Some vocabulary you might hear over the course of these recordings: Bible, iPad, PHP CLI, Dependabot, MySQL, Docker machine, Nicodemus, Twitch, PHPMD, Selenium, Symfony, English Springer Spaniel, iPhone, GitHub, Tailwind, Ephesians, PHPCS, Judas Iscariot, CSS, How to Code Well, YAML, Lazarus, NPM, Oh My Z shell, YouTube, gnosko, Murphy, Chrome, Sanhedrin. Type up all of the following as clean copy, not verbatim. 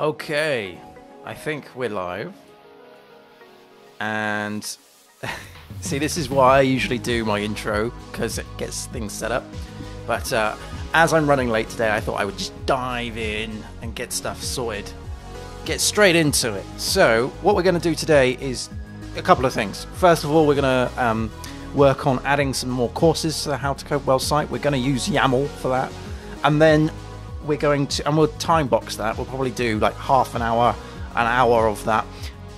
Okay, I think we're live. And see, this is why I usually do my intro, because it gets things set up. But as I'm running late today, I thought I would just dive in and get stuff sorted, get straight into it. So what we're going to do today is a couple of things. First of all, we're going to work on adding some more courses to the How to Code Well site. We're going to use YAML for that. And then we're going to, and we'll time box that. We'll probably do like half an hour of that.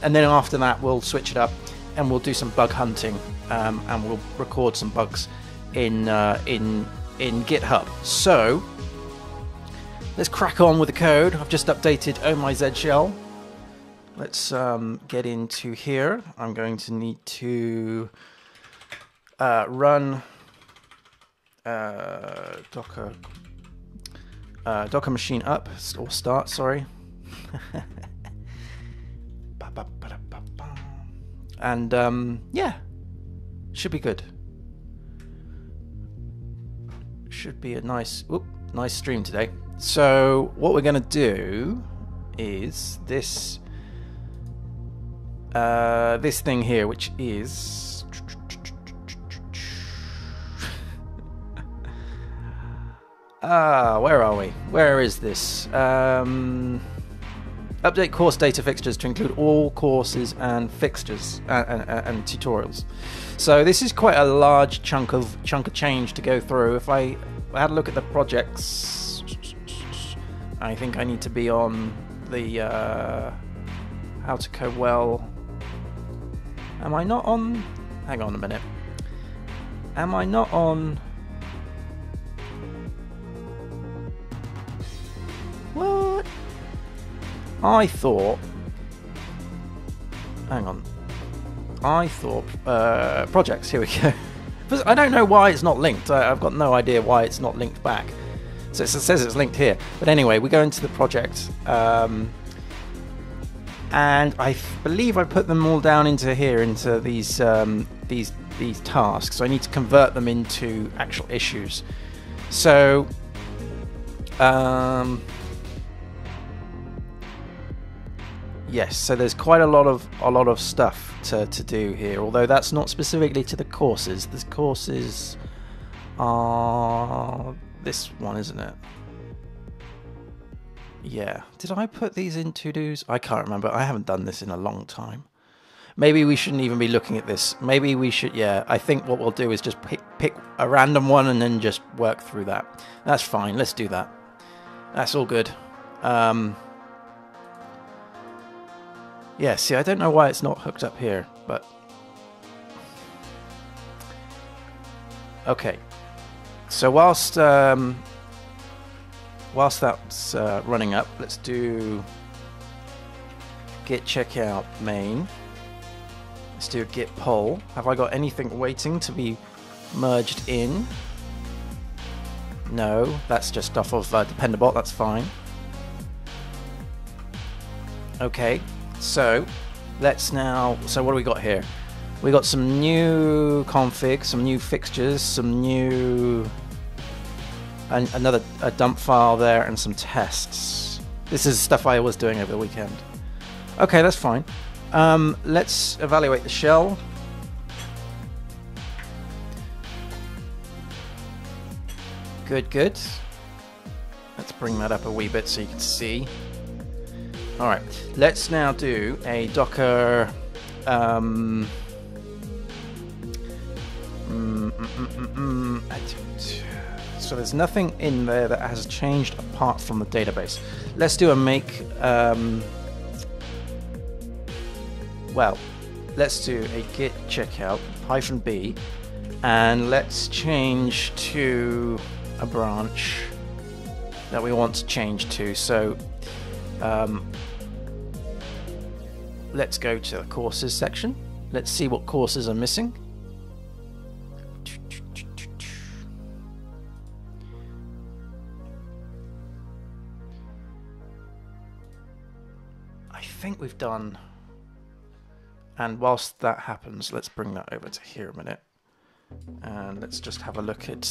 And then after that, we'll switch it up and we'll do some bug hunting and we'll record some bugs in GitHub. So let's crack on with the code. I've just updated Oh My Z shell. Let's get into here. I'm going to need to run Docker machine up, or start, sorry. And yeah, should be good. Should be a nice, whoop, nice stream today. So what we're gonna do is this, this thing here, which is, where are we? Where is this? Update course data fixtures to include all courses and fixtures and tutorials. So this is quite a large chunk of change to go through. If I had a look at the projects, I think I need to be on the How to Code Well. Am I not on? Hang on a minute. Am I not on? What? I thought, hang on, I thought projects, here we go. I don't know why it's not linked. I've got no idea why it's not linked back. So it says it's linked here, but anyway, we go into the project and I believe I put them all down into here, into these tasks. So I need to convert them into actual issues. So yes, so there's quite a lot of stuff to do here, although that's not specifically to the courses. The courses are this one, isn't it? Yeah. Did I put these in to-dos? I can't remember. I haven't done this in a long time. Maybe we shouldn't even be looking at this. Maybe we should, yeah. I think what we'll do is just pick a random one and then just work through that. That's fine. Let's do that. That's all good. Yeah, see, I don't know why it's not hooked up here, but okay. So whilst that's running up, let's do git checkout main. Let's do a git poll. Have I got anything waiting to be merged in? No, that's just off of Dependabot. That's fine. Okay. So let's now, so what do we got here? We got some new config, some new fixtures, some new, another dump file there, and some tests. This is stuff I was doing over the weekend. Okay, that's fine. Let's evaluate the shell. Good, good. Let's bring that up a wee bit so you can see. All right, let's now do a Docker so there's nothing in there that has changed apart from the database. Let's do a make well, let's do a git checkout -b and let's change to a branch that we want to change to. So let's go to the courses section. Let's see what courses are missing. I think we've done, and whilst that happens, let's bring that over to here a minute and let's just have a look at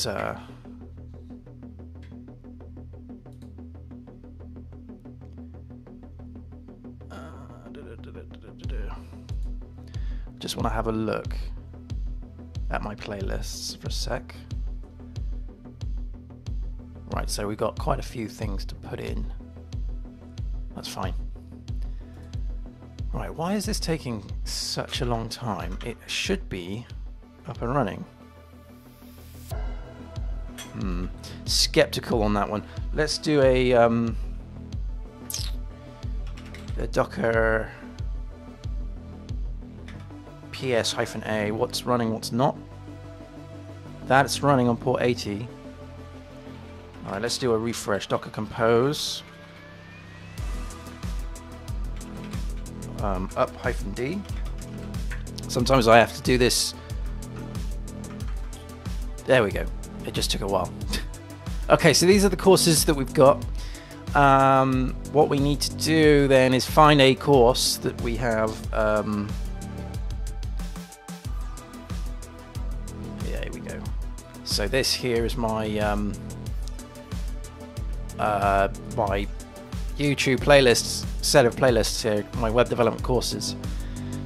just want to have a look at my playlists for a sec. Right, so we've got quite a few things to put in. That's fine. Right, why is this taking such a long time? It should be up and running. Skeptical on that one. Let's do a Docker ps-a, what's running, what's not. That's running on port 80. All right, let's do a refresh. Docker compose up-d. Sometimes I have to do this. There we go. It just took a while. Okay, so these are the courses that we've got. What we need to do then is find a course that we have. There we go. So this here is my my YouTube playlists, set of playlists here, my web development courses.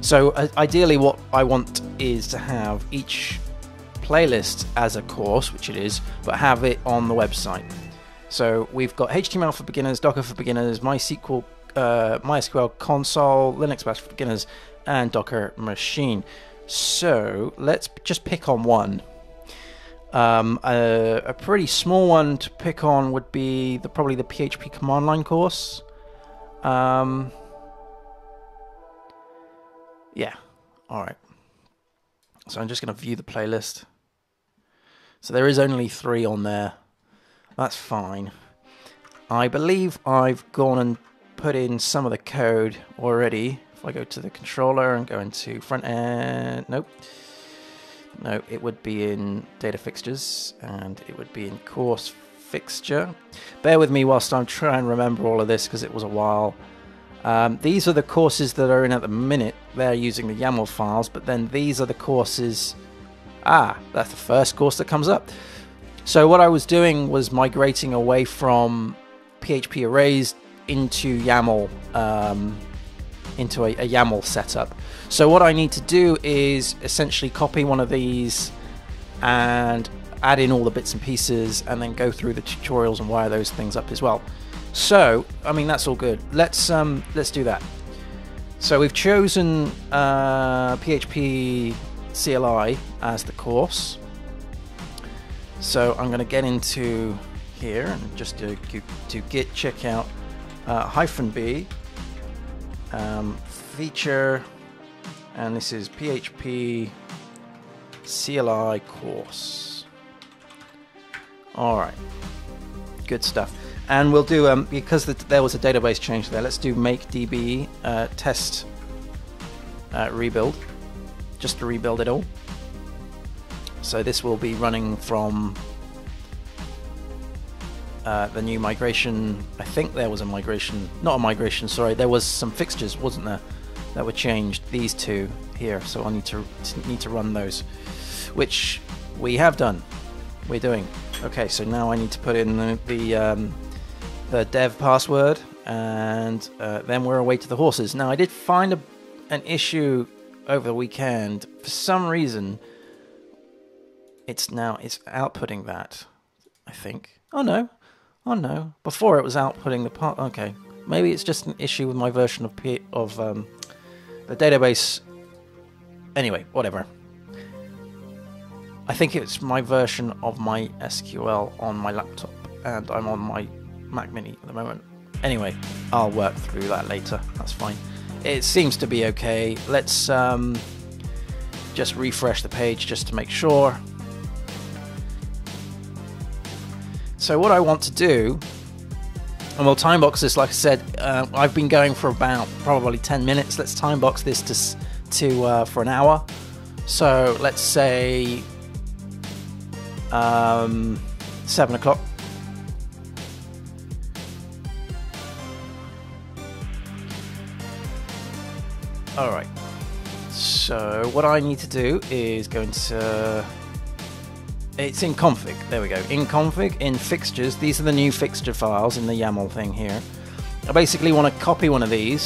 So ideally what I want is to have each playlist as a course, which it is, but have it on the website. So we've got HTML for beginners, Docker for beginners, MySQL console, Linux Bash for beginners, and Docker machine. So let's just pick on one. A pretty small one to pick on would be probably the PHP command line course. Yeah, all right. So I'm just going to view the playlist. So there is only 3 on there. That's fine. I believe I've gone and put in some of the code already. If I go to the controller and go into front end, nope. No, it would be in data fixtures and it would be in course fixture. Bear with me whilst I'm trying to remember all of this because it was a while. These are the courses that are in at the minute. They're using the YAML files, but then these are the courses. Ah, that's the first course that comes up. So what I was doing was migrating away from PHP arrays into YAML, into a YAML setup. So what I need to do is essentially copy one of these and add in all the bits and pieces and then go through the tutorials and wire those things up as well. So, I mean, that's all good. Let's do that. So we've chosen PHP CLI as the course. So I'm going to get into here and just do git checkout -b feature, and this is PHP CLI course. All right, good stuff. And we'll do because there was a database change there. Let's do make DB test rebuild, just to rebuild it all. So this will be running from the new migration. I think there was a migration, not a migration, sorry, there was some fixtures, wasn't there, that were changed, these two here, so I need to run those, which we have done, we're doing. Okay, so now I need to put in the dev password, and then we're away to the horses. Now I did find an issue over the weekend. For some reason, it's outputting that, I think. Oh no. Before it was outputting the part. Okay, maybe it's just an issue with my version of the database. Anyway, whatever. I think it's my version of my SQL on my laptop, and I'm on my Mac Mini at the moment. Anyway, I'll work through that later. That's fine. It seems to be okay. Let's just refresh the page just to make sure. So what I want to do, and we'll timebox this, like I said, I've been going for about probably 10 minutes. Let's timebox this for an hour. So let's say 7 o'clock. All right. So what I need to do is go into... It's in config, there we go, in config, in fixtures. These are the new fixture files in the YAML thing here. I basically want to copy one of these.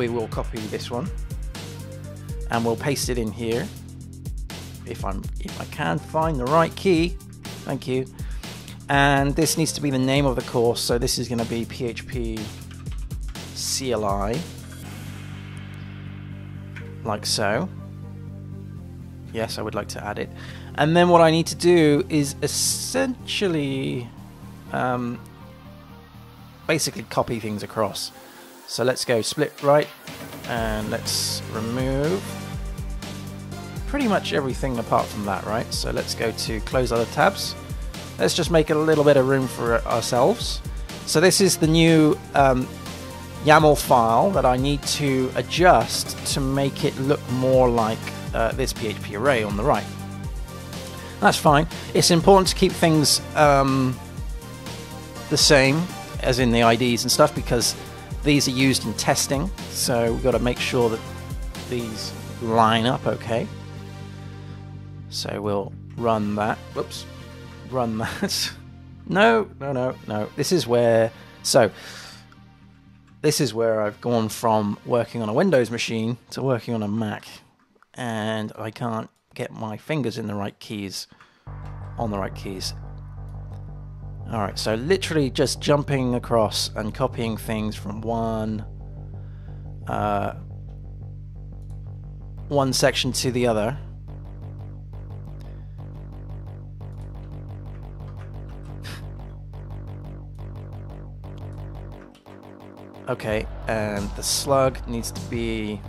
We will copy this one, and we'll paste it in here. If I can find the right key, thank you. And this needs to be the name of the course, so this is going to be PHP CLI, like so. Yes, I would like to add it. And then what I need to do is essentially basically copy things across. So let's go split right and let's remove pretty much everything apart from that, right? So let's go to close other tabs. Let's just make a little bit of room for ourselves. So this is the new YAML file that I need to adjust to make it look more like this PHP array on the right. That's fine. It's important to keep things the same, as in the IDs and stuff, because these are used in testing, so we've got to make sure that these line up okay. So we'll run that. Whoops. Run that. No. This is where I've gone from working on a Windows machine to working on a Mac. And I can't get my fingers in the right keys, on the right keys. All right, so literally just jumping across and copying things from one section to the other. Okay, and the slug needs to be.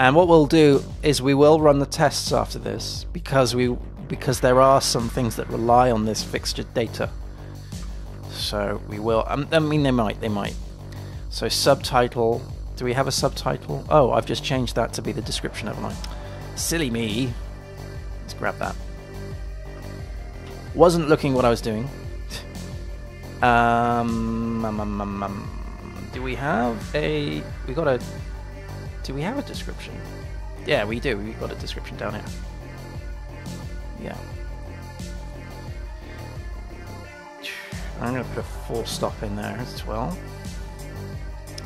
And what we'll do is we will run the tests after this, because there are some things that rely on this fixture data. So we will. I mean, they might. So subtitle. Do we have a subtitle? Oh, I've just changed that to be the description, haven't I? Silly me. Let's grab that. Wasn't looking what I was doing. Do we have a? We got a. Do we have a description? Yeah, we do. We've got a description down here. Yeah. I'm going to put a full stop in there as well.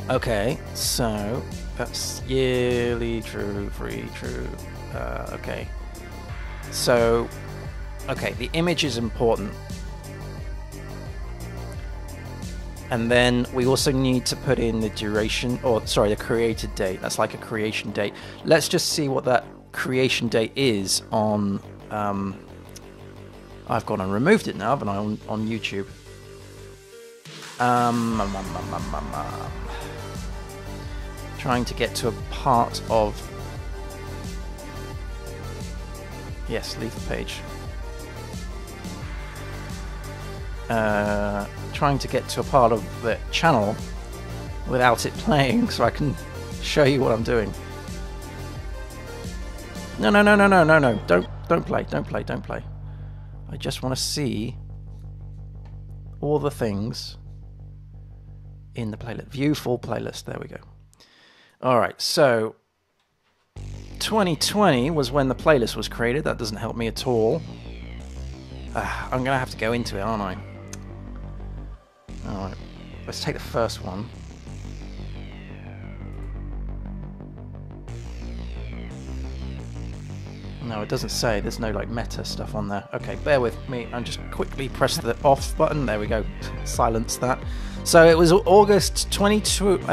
Okay, so that's yearly, true, free, true. Okay. So, okay, the image is important. And then we also need to put in the duration, or sorry, the created date. That's like a creation date. Let's just see what that creation date is on, I've gone and removed it now, haven't I, on YouTube. Trying to get to a part of, yes, leave the page. Trying to get to a part of the channel without it playing, so I can show you what I'm doing. No. Don't play. I just want to see all the things in the playlist. View full playlist. There we go. All right. So 2020 was when the playlist was created. That doesn't help me at all. I'm gonna have to go into it, aren't I? Alright, let's take the first one. No, it doesn't say. There's no like meta stuff on there. Okay, bear with me. I'm just quickly press the off button. There we go. Silence that. So it was August 22nd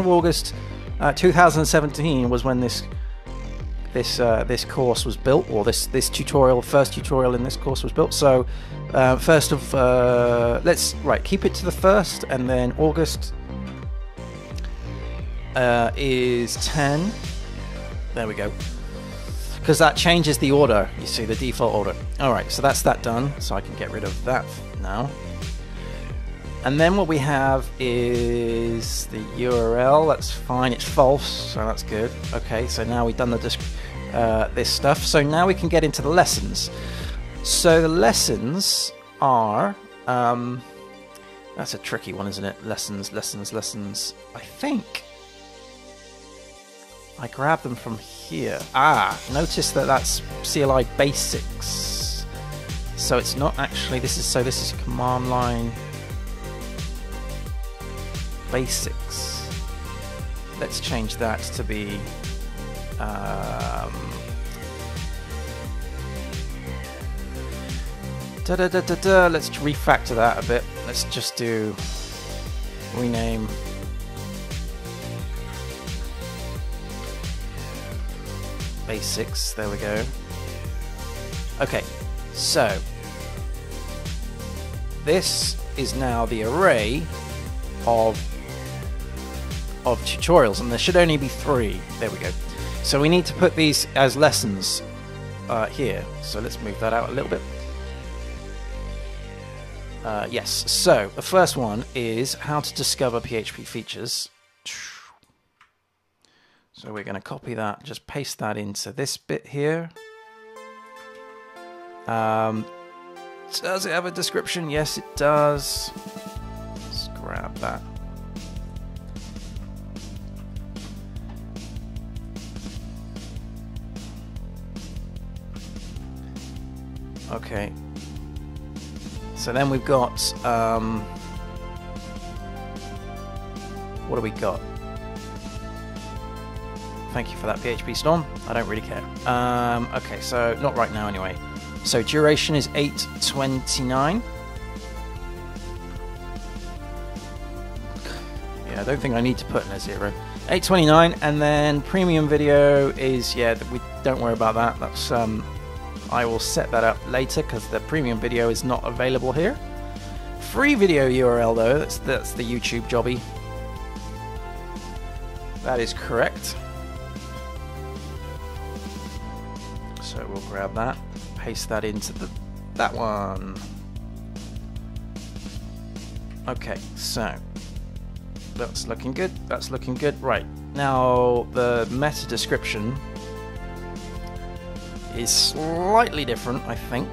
of August 2017 was when this course was built, or this tutorial, first tutorial in this course was built. So let's keep it to the first, and then August is 10. There we go, because that changes the order. You see the default order. All right, so that's that done. So I can get rid of that now. And then what we have is the URL. That's fine. It's false, so that's good. Okay, so now we've done the this stuff. So now we can get into the lessons. So the lessons are that's a tricky one, isn't it? Lessons. I think I grabbed them from here. Ah, notice that that's CLI basics. So it's not actually. This is command line. Basics. Let's change that to be let's refactor that a bit. Let's just do rename. Basics, there we go. Okay, so this is now the array of tutorials, and there should only be 3. There we go. So we need to put these as lessons here. So let's move that out a little bit. Yes, so the first one is how to discover PHP features. So we're going to copy that, just paste that into this bit here. Does it have a description? Yes, it does. Let's grab that. Okay. So then we've got, what do we got? Thank you for that PHPStan. I don't really care. Okay, so not right now anyway. So duration is 8:29. Yeah, I don't think I need to put in a 0. 8:29, and then premium video is, yeah, we don't worry about that. That's I will set that up later because the premium video is not available here. Free video URL though. That's the YouTube jobby. That is correct. So we'll grab that, paste that into that one. Okay, so that's looking good, that's looking good. Right, now the meta description is slightly different, I think.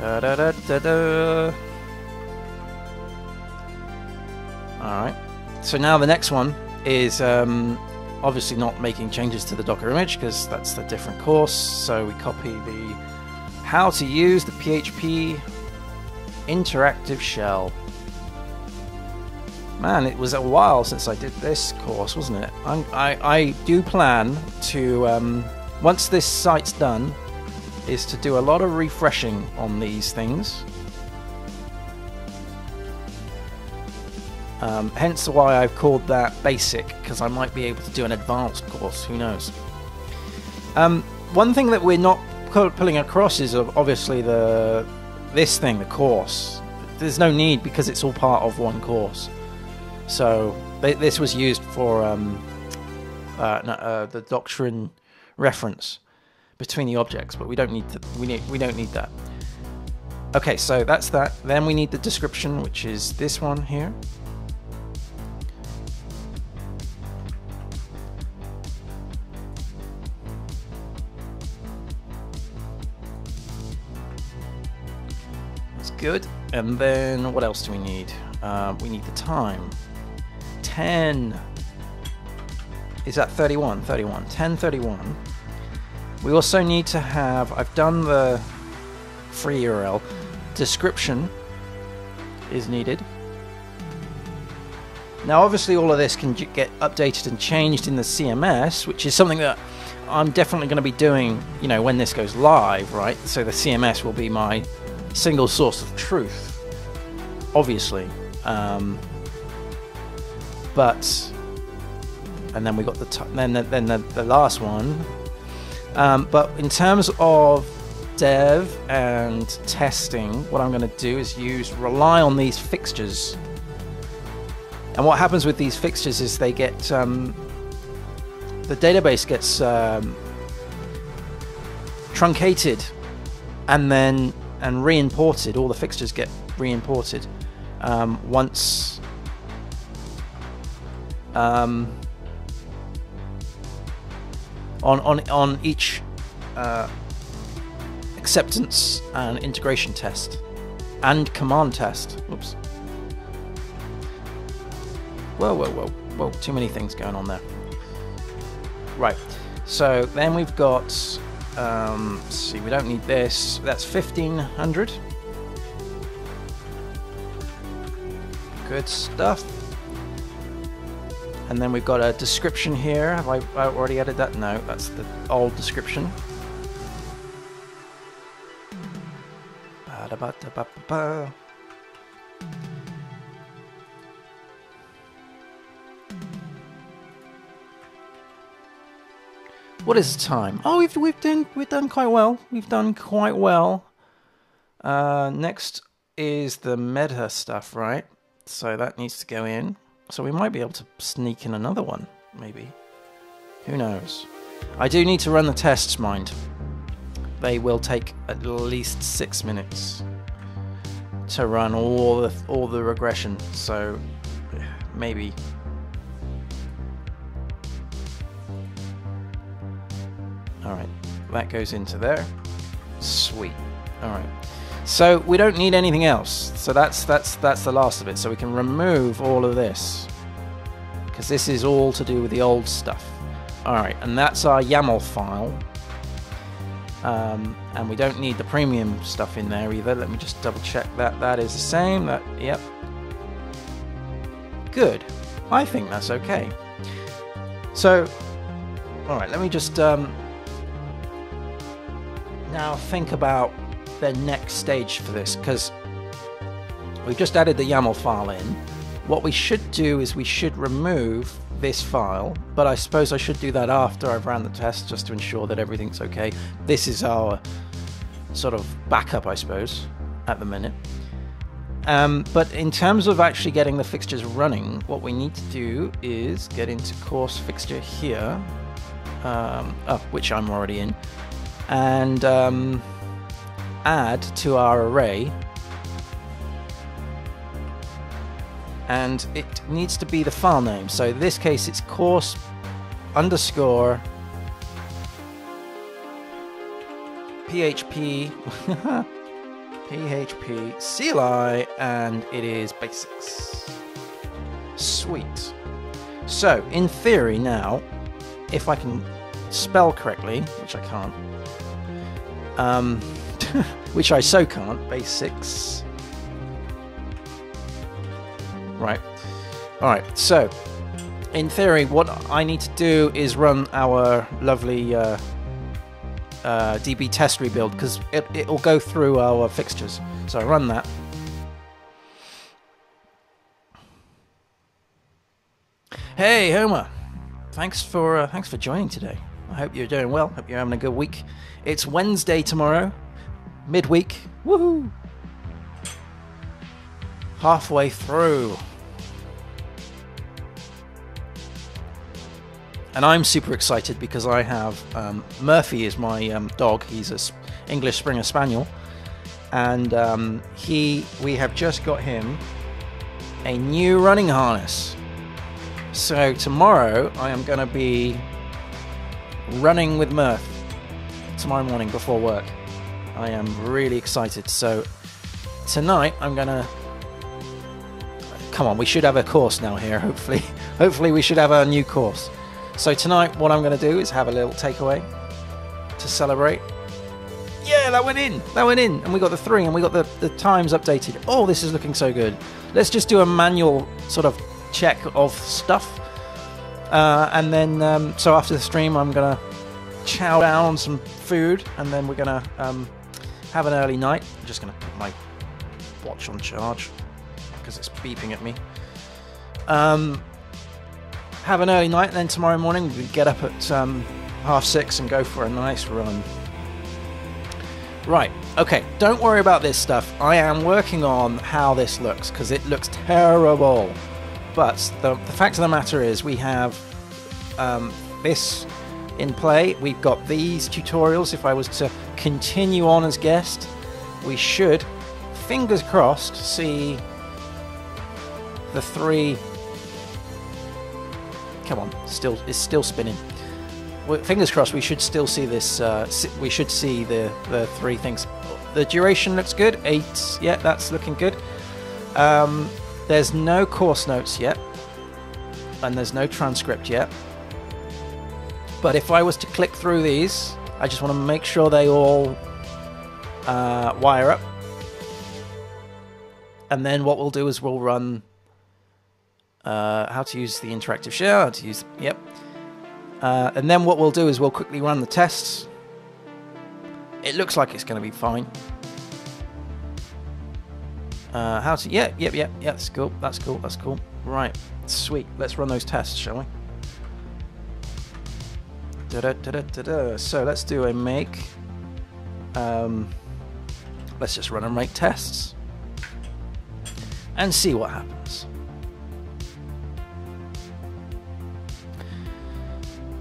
Alright. So now the next one is obviously not making changes to the Docker image because that's the different course. So we copy the how to use the PHP interactive shell. Man, it was a while since I did this course, wasn't it? I do plan to, once this site's done, is to do a lot of refreshing on these things. Hence why I've called that basic, because I might be able to do an advanced course, who knows. One thing that we're not pulling across is obviously this thing, the course. There's no need because it's all part of one course. So this was used for the doctrine reference between the objects, but we don't need to, we don't need that. Okay, so that's that. Then we need the description, which is this one here. Good. And then what else do we need? We need the time. 10. Is that 31? 31. 10:31. We also need to have, I've done the free URL. Description is needed. Now obviously all of this can get updated and changed in the CMS, which is something that I'm definitely going to be doing, you know, when this goes live, right? So the CMS will be my single source of truth, obviously. And then we got the last one. But in terms of dev and testing, what I'm going to do is rely on these fixtures. And what happens with these fixtures is they get the database gets truncated, and then. And reimported, all the fixtures get reimported once on each acceptance and integration test and command test. Oops. Whoa, whoa, whoa, whoa! Too many things going on there. Right. So then we've got. See, we don't need this. That's 1500. Good stuff. And then we've got a description here. Have I already added that? No, that's the old description. What is time? Oh, we've done quite well. We've done quite well. Next is the meta stuff, right? So that needs to go in. So we might be able to sneak in another one, maybe. Who knows? I do need to run the tests, mind. They will take at least 6 minutes to run all the regression. So maybe. Alright, that goes into there. Sweet. Alright. So we don't need anything else. So that's the last of it. So we can remove all of this, because this is all to do with the old stuff. Alright, and that's our YAML file. And we don't need the premium stuff in there either. Let me just double check that that is the same. That, yep. Good. I think that's okay. So, alright, let me just now think about the next stage for this, because we've just added the YAML file in. What we should do is we should remove this file, but I suppose I should do that after I've ran the test, just to ensure that everything's okay. This is our sort of backup, I suppose, at the minute. But in terms of actually getting the fixtures running, what we need to do is get into course fixture here, which I'm already in, and add to our array, and it needs to be the file name. So in this case it's course underscore PHP PHP CLI, and it is basics. Sweet. So in theory now, if I can spell correctly, which I can't, which I so can't, basics. Right. Alright, so in theory what I need to do is run our lovely DB test rebuild, because it will go through our fixtures. So I run that. Hey Homer, thanks for joining today. I hope you're doing well. Hope you're having a good week. It's Wednesday tomorrow, midweek. Woohoo! Halfway through. And I'm super excited because I have Murphy is my dog. He's an English Springer Spaniel, and we have just got him a new running harness. So tomorrow I am going to be running with Murph tomorrow morning before work. I am really excited. So tonight I'm gonna. Come on, we should have a course now here. Hopefully we should have a new course. So tonight what I'm gonna do is have a little takeaway to celebrate. Yeah, that went in, and we got the 3, and we got the times updated. Oh, this is looking so good. Let's just do a manual sort of check of stuff, and then so after the stream I'm gonna chow down on some food, and then we're gonna have an early night. I'm just gonna put my watch on charge because it's beeping at me. Have an early night, and then tomorrow morning we get up at 6:30 and go for a nice run. Right, okay, don't worry about this stuff. I am working on how this looks, because it looks terrible. But the fact of the matter is we have this in play. We've got these tutorials. If I was to continue on as guest, we should, fingers crossed, see the 3. Come on, it's still spinning. Fingers crossed, we should still see this. We should see the 3 things. The duration looks good. 8. Yeah, that's looking good. There's no course notes yet, and there's no transcript yet. But if I was to click through these, I just want to make sure they all wire up. And then what we'll do is we'll run how to use the interactive share, how to use, yep. And then what we'll do is we'll quickly run the tests. It looks like it's going to be fine. How to, yeah, that's cool, that's cool, that's cool. Right, sweet, let's run those tests, shall we? So let's do a make. Let's just run and make tests and see what happens.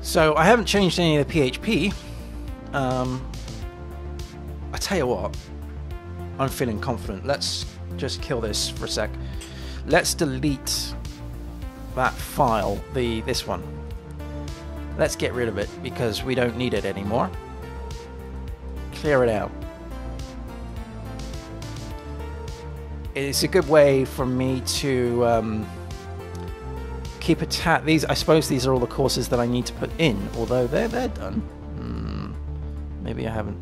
So I haven't changed any of the PHP. I tell you what, I'm feeling confident. Let's just kill this for a sec. Let's delete that file, this one. Let's get rid of it because we don't need it anymore. Clear it out. It's a good way for me to keep a tab. These, I suppose, these are all the courses that I need to put in. Although they're done. Maybe I haven't.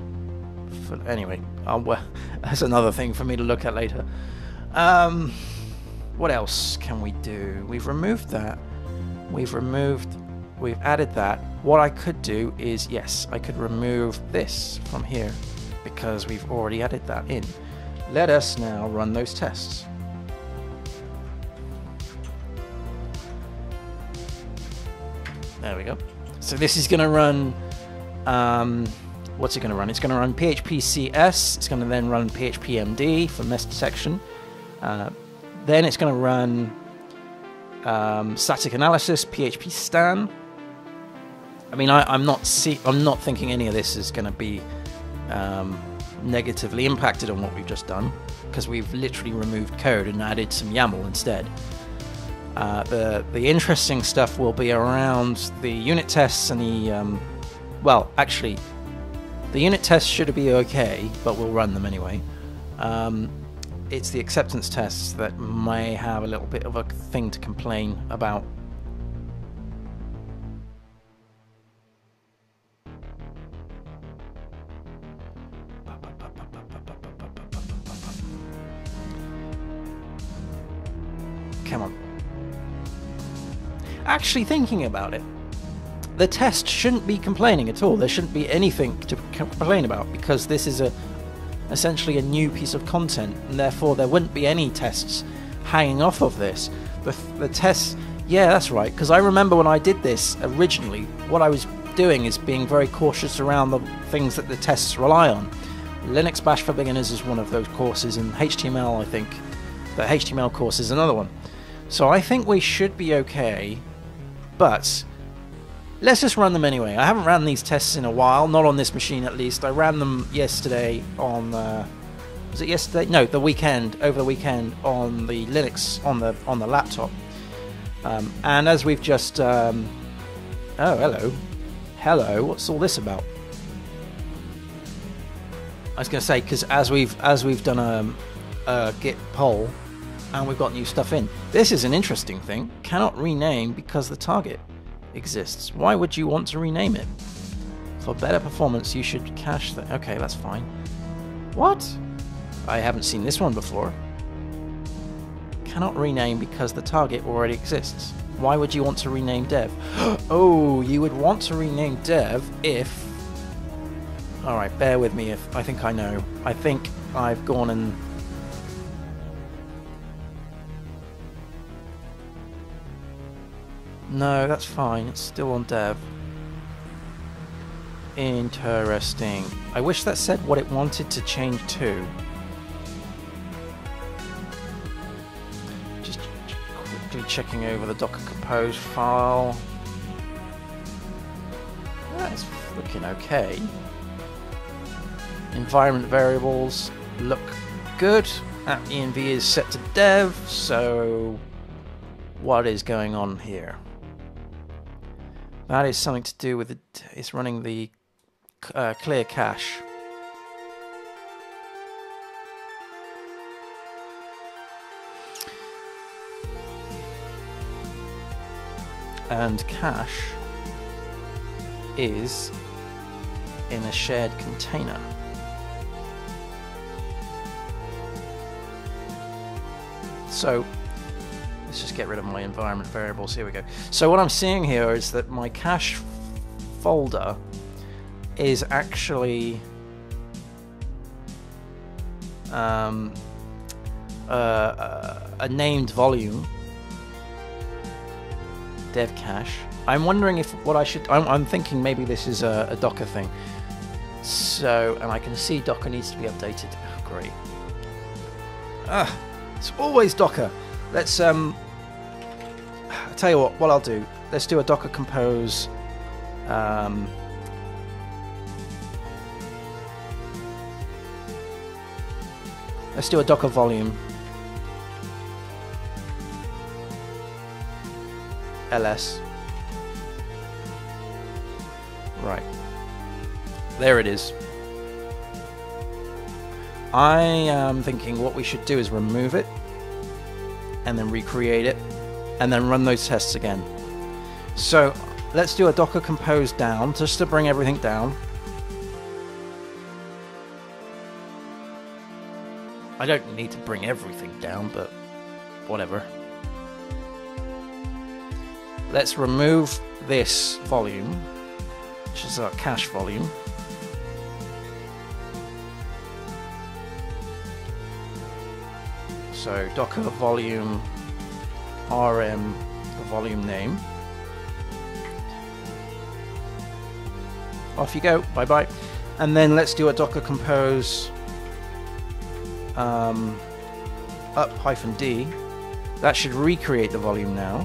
Anyway, well, that's another thing for me to look at later. What else can we do? We've removed that. We've added that. What I could do is, yes, I could remove this from here because we've already added that in. Let us now run those tests. There we go. So this is gonna run, what's it gonna run? It's gonna run PHPCS, it's gonna then run PHPMD for mess detection. Then it's gonna run static analysis, PHPStan. I mean, I'm not thinking any of this is going to be negatively impacted on what we've just done because we've literally removed code and added some YAML instead. The interesting stuff will be around the unit tests and the well, actually, the unit tests should be okay, but we'll run them anyway. It's the acceptance tests that may have a little bit of a thing to complain about. Come on. Actually, thinking about it, the test shouldn't be complaining at all. There shouldn't be anything to complain about because this is essentially a new piece of content, and therefore there wouldn't be any tests hanging off of this. The tests, yeah, that's right, because I remember when I did this originally, what I was doing is being very cautious around the things that the tests rely on. Linux Bash for Beginners is one of those courses, and HTML, I think, the HTML course is another one. So I think we should be okay, but let's just run them anyway. I haven't ran these tests in a while, not on this machine at least. I ran them yesterday on, was it yesterday? No, the weekend, over the weekend on the Linux, on the laptop. And as we've just, oh, hello. Hello, what's all this about? I was gonna say, because as we've done a Git poll and we've got new stuff in. This is an interesting thing. Cannot rename because the target exists. Why would you want to rename it? For better performance, you should cache that. Okay, that's fine. What? I haven't seen this one before. Cannot rename because the target already exists. Why would you want to rename dev? Oh, you would want to rename dev if... Alright, bear with me if... I think I know. I think I've gone and... No, that's fine. It's still on dev. Interesting. I wish that said what it wanted to change to. Just quickly checking over the Docker compose file. That's looking okay. Environment variables look good. App.env is set to dev, so what is going on here? That is something to do with it. It's running the clear cache. And cache is in a shared container. So Let's just get rid of my environment variables. Here we go. So what I'm seeing here is that my cache folder is actually a named volume, dev cache. I'm wondering if what I should, I'm thinking maybe this is a Docker thing. So, and I can see Docker needs to be updated. Oh, great. Ah, it's always Docker. Let's, I'll tell you what I'll do. Let's do a Docker compose, let's do a Docker volume. LS. Right. There it is. I am thinking what we should do is remove it and then recreate it and then run those tests again. So let's do a Docker compose down just to bring everything down. I don't need to bring everything down, but whatever. Let's remove this volume, which is our cache volume. So Docker volume RM, the volume name. Off you go, bye bye. And then let's do a Docker compose up -d. That should recreate the volume now.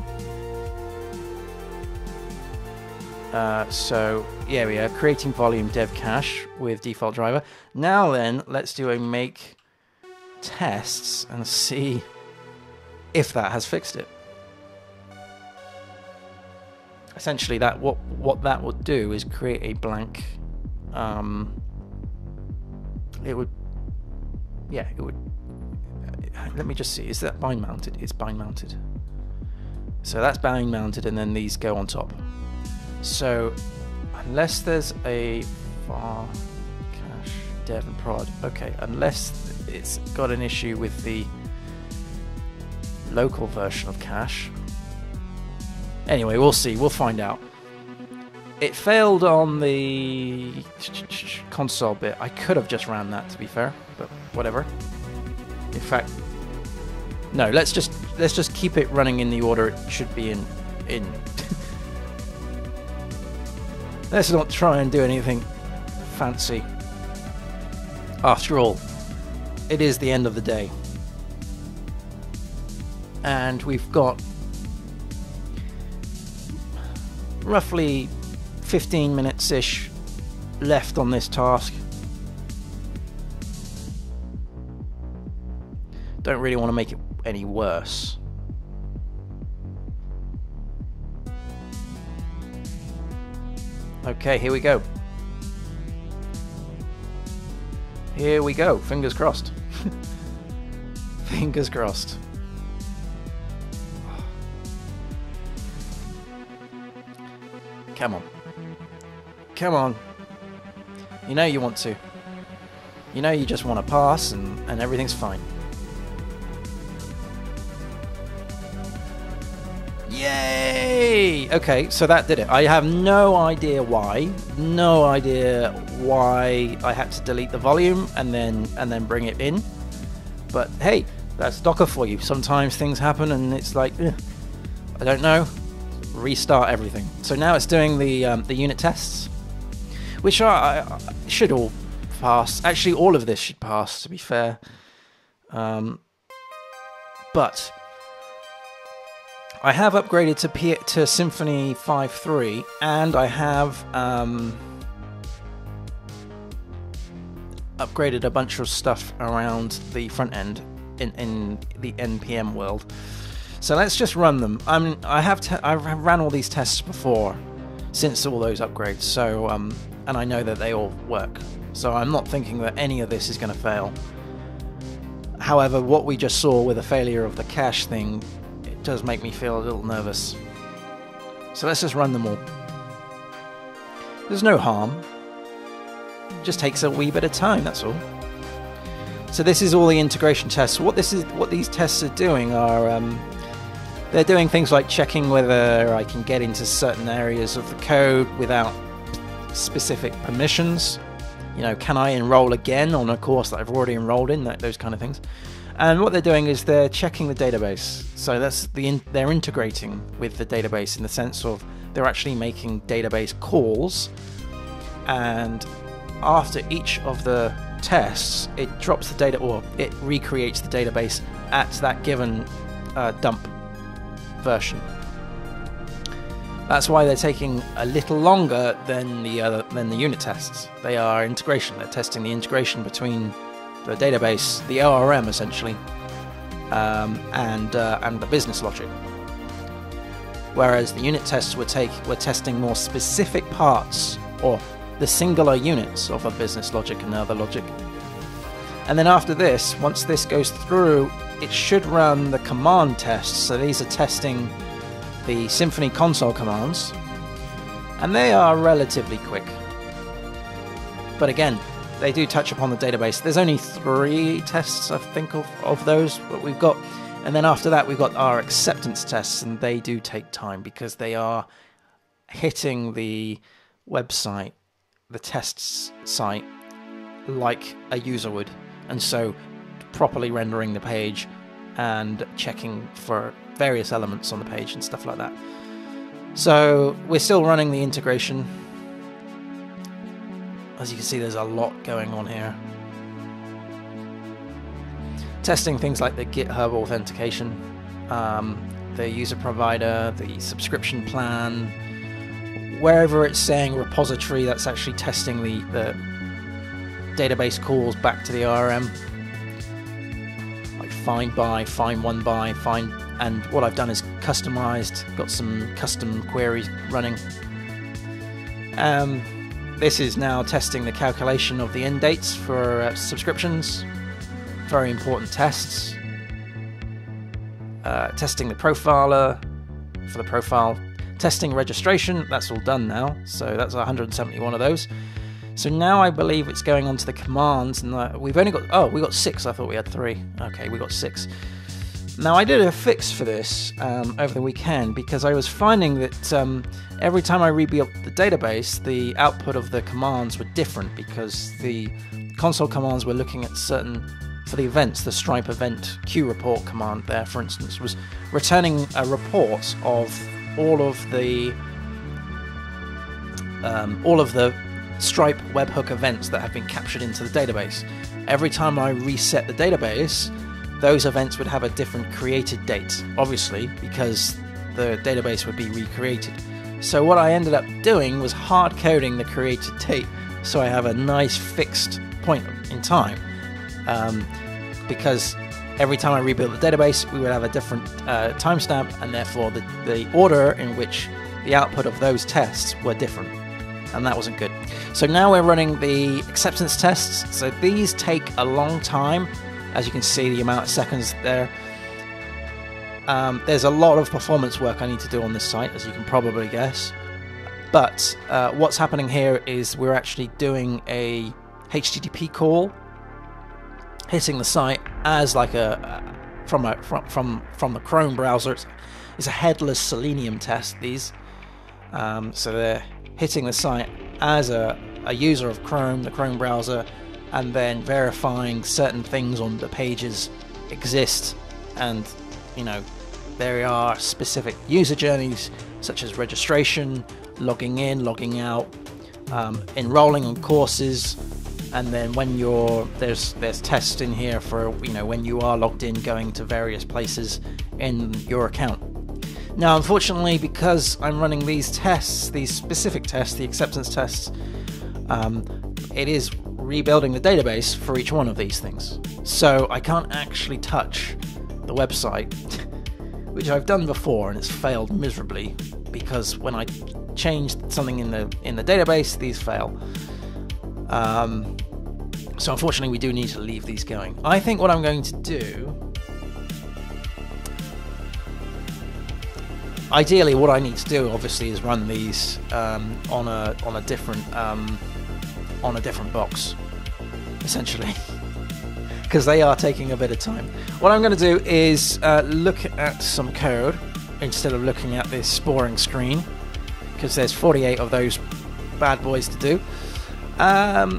So yeah, we are creating volume dev cache with default driver. Now then, let's do a make tests and see if that has fixed it. Essentially, that what that would do is create a blank. It would. Let me just see. Is that bind mounted? It's bind mounted. So that's bind mounted, and then these go on top. So unless there's a var cache dev and prod, okay, unless it's got an issue with the local version of cache. Anyway, we'll see, we'll find out. It failed on the console bit. I could have just ran that, to be fair, but whatever. In fact, no, let's just keep it running in the order it should be in. Let's not try and do anything fancy. After all, it is the end of the day. And we've got roughly 15 minutes-ish left on this task. Don't really want to make it any worse. Okay, here we go. Here we go. Fingers crossed. Fingers crossed. Come on. Come on. You know you want to. You know you just want to pass and everything's fine. Yay! Okay, so that did it. I have no idea why. No idea why I had to delete the volume and then bring it in. But hey, that's Docker for you. Sometimes things happen and it's like, ugh, I don't know. Restart everything. So now it's doing the unit tests, which should all pass. Actually, all of this should pass, to be fair. But I have upgraded to Symfony 5.3, and I have upgraded a bunch of stuff around the front end in the NPM world. So let's just run them. I've ran all these tests before, since all those upgrades. So and I know that they all work. So I'm not thinking that any of this is going to fail. However, what we just saw with a failure of the cache thing does make me feel a little nervous. So let's just run them all. There's no harm. It just takes a wee bit of time, that's all. So this is all the integration tests. What these tests are doing are They're doing things like checking whether I can get into certain areas of the code without specific permissions. You know, can I enroll again on a course that I've already enrolled in, those kind of things. And what they're doing is they're checking the database. So that's they're integrating with the database in the sense of they're actually making database calls. And after each of the tests, it drops the data, or it recreates the database at that given dump version. That's why they're taking a little longer than the unit tests. They are integration. They're testing the integration between the database, the ORM essentially, and the business logic. Whereas the unit tests were testing more specific parts, or the singular units of a business logic and other logic. And then after this, once this goes through, it should run the command tests. So these are testing the Symfony console commands, and they are relatively quick. But again, they do touch upon the database. There's only 3 tests, I think, of those that we've got. And then after that, we've got our acceptance tests, and they do take time because they are hitting the website, the tests site, like a user would, and so properly rendering the page and checking for various elements on the page and stuff like that. So we're still running the integration. As you can see, there's a lot going on here. Testing things like the GitHub authentication, the user provider, the subscription plan. Wherever it's saying repository, that's actually testing the database calls back to the ORM. Like find by, find one by, find, and what I've done is customized, got some custom queries running. This is now testing the calculation of the end dates for subscriptions, very important tests. Testing the profiler for the profile. Testing registration, that's all done now, so that's 171 of those. So now I believe it's going on to the commands, and we've only got, oh, we got 6, I thought we had 3. Okay, we got 6. Now I did a fix for this over the weekend, because I was finding that every time I rebuilt the database, the output of the commands were different, because the console commands were looking at certain, for the events, the Stripe event queue report command there, for instance, was returning a report of all of the Stripe webhook events that have been captured into the database. Every time I reset the database, those events would have a different created date, obviously, because the database would be recreated. So what I ended up doing was hard coding the created date, so I have a nice fixed point in time, because every time I rebuilt the database, we would have a different timestamp, and therefore the order in which the output of those tests were different, and that wasn't good. So now we're running the acceptance tests. So these take a long time, as you can see the amount of seconds there. There's a lot of performance work I need to do on this site, as you can probably guess. But what's happening here is we're actually doing a HTTP call, hitting the site as like from the Chrome browser. It's a headless Selenium test, these. So they're hitting the site as a user of Chrome, the Chrome browser, and then verifying certain things on the pages exist, and you know, there are specific user journeys such as registration, logging in, logging out, enrolling on courses. And then when you're there's tests in here for, you know, when you are logged in, going to various places in your account. Now, unfortunately, because I'm running these tests, these specific tests, the acceptance tests, it is rebuilding the database for each one of these things. So I can't actually touch the website, which I've done before, and it's failed miserably, because when I changed something in the database, these fail. So unfortunately we do need to leave these going. I think what I'm going to do, ideally what I need to do obviously is run these on a different box, essentially, because they are taking a bit of time. What I'm going to do is look at some code instead of looking at this boring screen, because there's 48 of those bad boys to do. Yeah,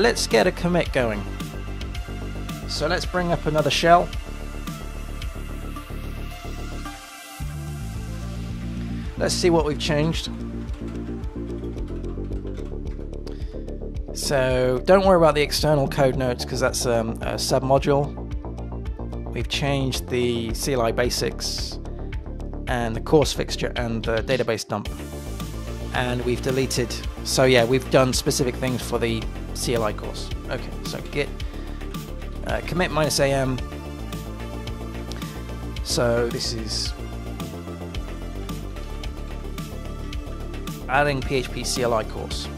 let's get a commit going. So let's bring up another shell. Let's see what we've changed. So don't worry about the external code notes, because that's a sub-module. We've changed the CLI basics and the course fixture and the database dump. And we've deleted, so yeah, we've done specific things for the CLI course. Okay, so git commit -am. So this is adding PHP CLI course.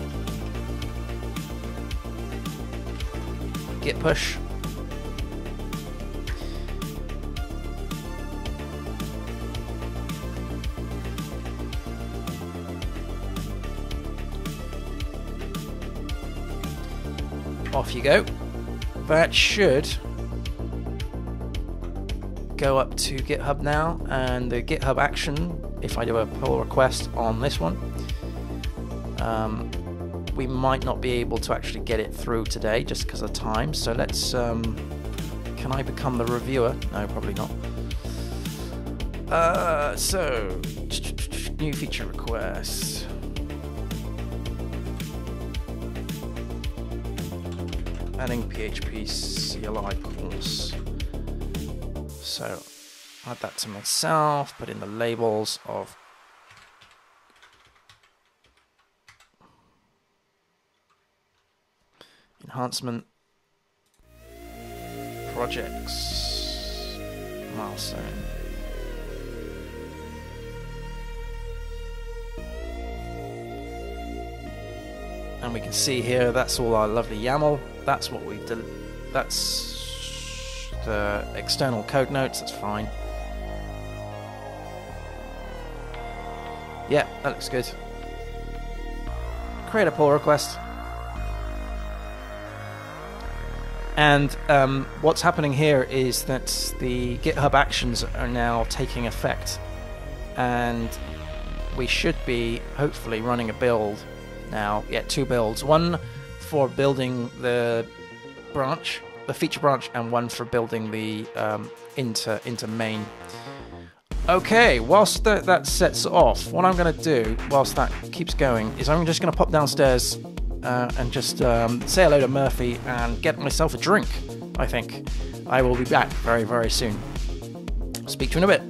Git push. Off you go. That should go up to GitHub now, and the GitHub action, if I do a pull request on this one, we might not be able to actually get it through today just because of time. So let's, can I become the reviewer? No, probably not. So, new feature request. Adding PHP CLI course. So, add that to myself, put in the labels of enhancement, projects, milestone. And we can see here that's all our lovely YAML. That's what we did. That's the external code notes. That's fine. Yeah, that looks good. Create a pull request. And what's happening here is that the GitHub actions are now taking effect, and we should be hopefully running a build now. Yeah, two builds, one for building the branch, the feature branch, and one for building the into main. Okay, whilst that sets off, what I'm going to do whilst that keeps going is I'm just going to pop downstairs and just say hello to Murphy and get myself a drink, I think. I will be back very, very soon. Speak to you in a bit.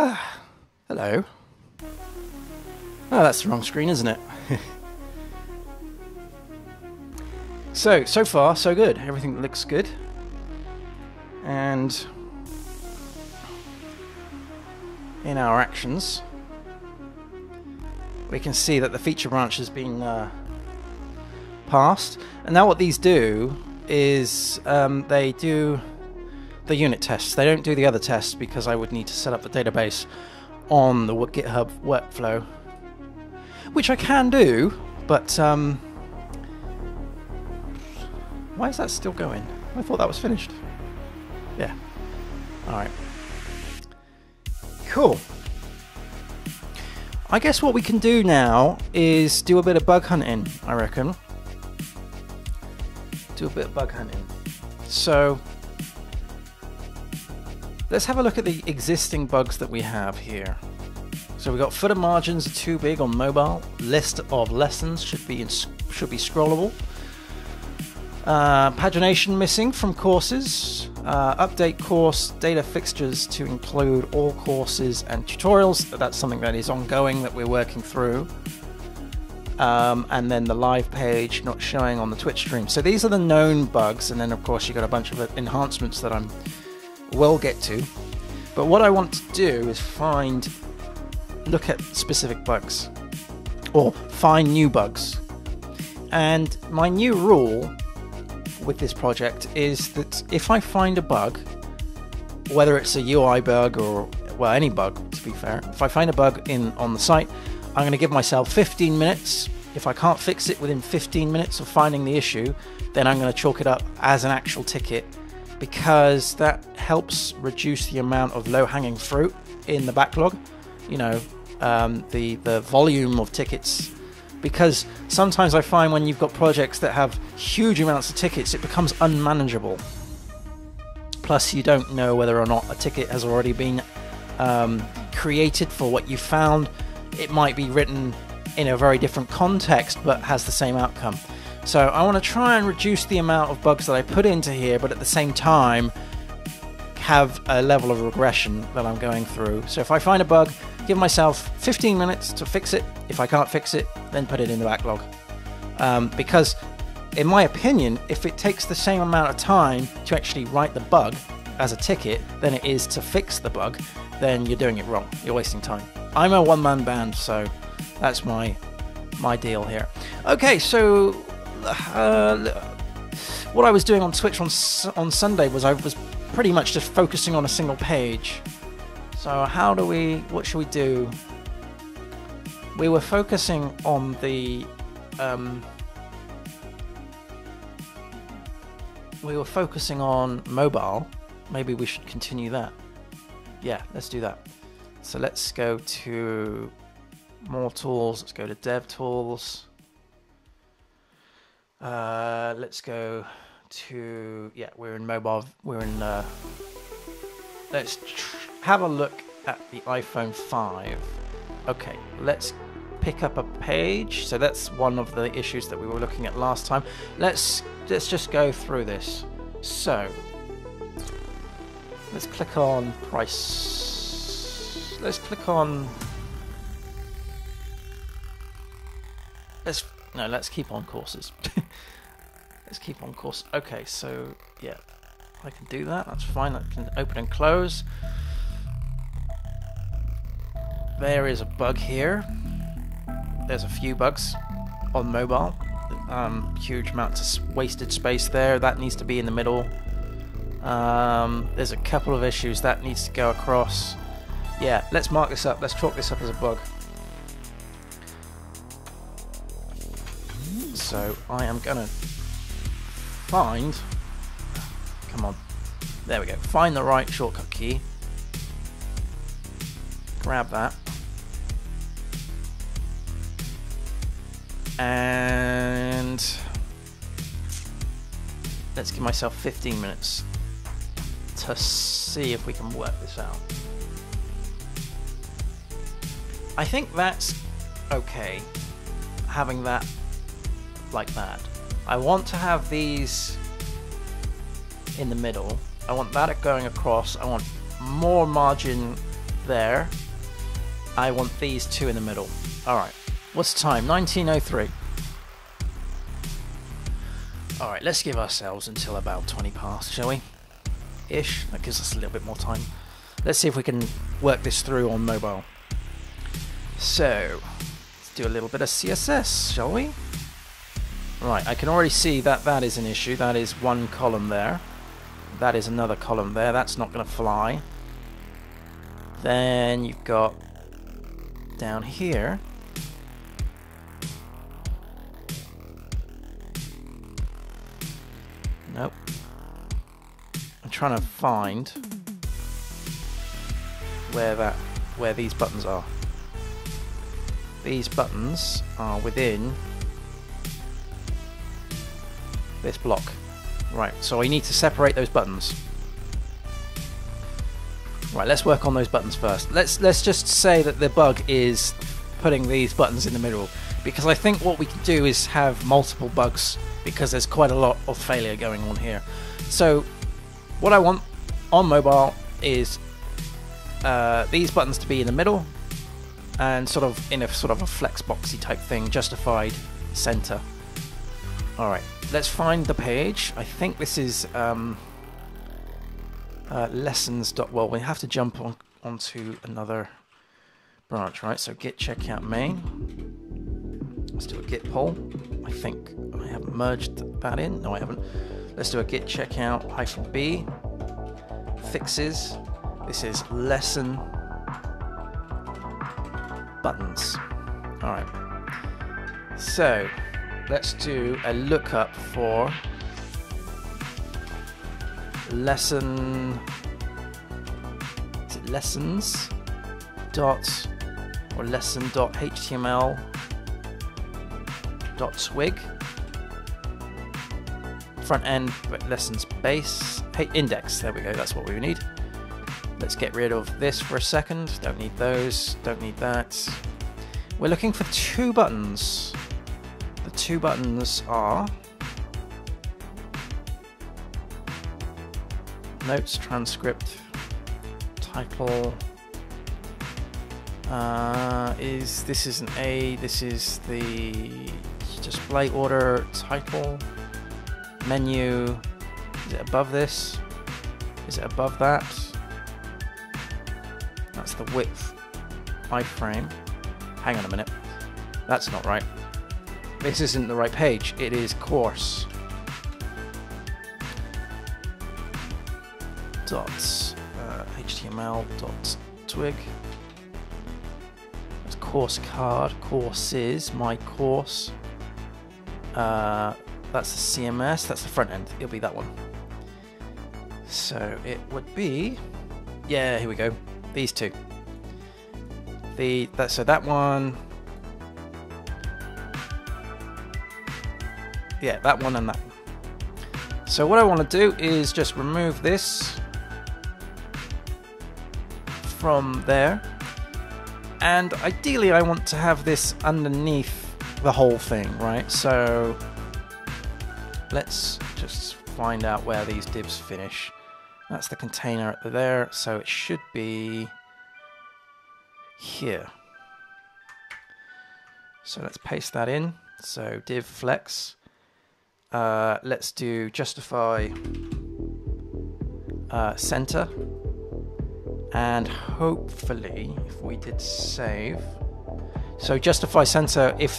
Ah, hello. Oh, that's the wrong screen, isn't it? So far, so good. Everything looks good. And in our actions, we can see that the feature branch has been passed. And now what these do is they do the unit tests. They don't do the other tests because I would need to set up the database on the GitHub workflow, which I can do, but why is that still going? I thought that was finished. Yeah. All right. Cool. I guess what we can do now is do a bit of bug hunting, I reckon. Do a bit of bug hunting. So let's have a look at the existing bugs that we have here. So we've got footer margins are too big on mobile. List of lessons should be scrollable. Pagination missing from courses. Update course data fixtures to include all courses and tutorials. That's something that is ongoing that we're working through. And then the live page not showing on the Twitch stream. So these are the known bugs, and then of course you've got a bunch of enhancements that I will get to. But what I want to do is look at specific bugs, or find new bugs. And my new rule with this project is that if I find a bug, whether it's a UI bug or, well, any bug to be fair, if I find a bug on the site, I'm going to give myself 15 minutes. If I can't fix it within 15 minutes of finding the issue, then I'm going to chalk it up as an actual ticket, because that helps reduce the amount of low-hanging fruit in the backlog, you know, the volume of tickets. Because sometimes I find when you've got projects that have huge amounts of tickets, it becomes unmanageable. Plus, you don't know whether or not a ticket has already been created for what you found. It might be written in a very different context, but has the same outcome. So I want to try and reduce the amount of bugs that I put into here, but at the same time have a level of regression that I'm going through. So if I find a bug, give myself 15 minutes to fix it. If I can't fix it, then put it in the backlog. Because in my opinion, if it takes the same amount of time to actually write the bug as a ticket than it is to fix the bug, then you're doing it wrong. You're wasting time. I'm a one-man band, so that's my deal here. Okay, so what I was doing on Twitch on Sunday was I was pretty much just focusing on a single page. So what should we do? We were focusing on the, mobile. Maybe we should continue that. Yeah, let's do that. So let's go to more tools. Let's go to dev tools. Let's go to, yeah, we're in mobile. We're in, let's have a look at the iPhone 5. Okay, let's pick up a page. So that's one of the issues that we were looking at last time. Let's just go through this. So let's click on price. Let's keep on courses. Let's keep on course. Okay, so yeah, I can do that. That's fine. I can open and close. There is a bug here. There's a few bugs on mobile. Huge amounts of wasted space there. That needs to be in the middle. There's a couple of issues that needs to go across. Yeah, let's mark this up. Let's chalk this up as a bug. So I am gonna find, come on, there we go, find the right shortcut key, grab that, and let's give myself 15 minutes to see if we can work this out. I think that's okay, having that like that. I want to have these in the middle. I want that going across. I want more margin there. I want these two in the middle. Alright, what's the time? 19:03. Alright, let's give ourselves until about 20 past, shall we? Ish, that gives us a little bit more time. Let's see if we can work this through on mobile. So, let's do a little bit of CSS, shall we? Right, I can already see that that is an issue. That is one column there. That is another column there. That's not going to fly. Then you've got down here. Nope. I'm trying to find where these buttons are. These buttons are within this block. Right, so I need to separate those buttons. Right, let's work on those buttons first. Let's just say that the bug is putting these buttons in the middle, because I think what we can do is have multiple bugs, because there's quite a lot of failure going on here. So what I want on mobile is these buttons to be in the middle and sort of in a sort of a flexboxy type thing, justified center. Alright, let's find the page. I think this is lessons. Well, we have to jump onto another branch, right? So git checkout main. Let's do a git pull. I think I haven't merged that in. No, I haven't. Let's do a git checkout -b fixes. This is lesson buttons. Alright. So let's do a lookup for lesson. Is it lessons dot or lesson.html.twig front end lessons base index. There we go. That's what we need. Let's get rid of this for a second. Don't need those. Don't need that. We're looking for two buttons. The two buttons are notes, transcript, title. This is an A, this is the display order, title, menu. Is it above this? Is it above that? That's the width iframe. Hang on a minute. That's not right. This isn't the right page, it is course. Dots, HTML, dots, twig. That's course card, courses, my course. That's the CMS, that's the front end, it'll be that one. So it would be, yeah, here we go, these two. So that one. Yeah, that one and that one. So what I want to do is just remove this from there, and ideally I want to have this underneath the whole thing, right? So let's just find out where these divs finish. That's the container there, so it should be here. So let's paste that in. So div flex. Let's do justify center, and hopefully if we did save, so justify center, if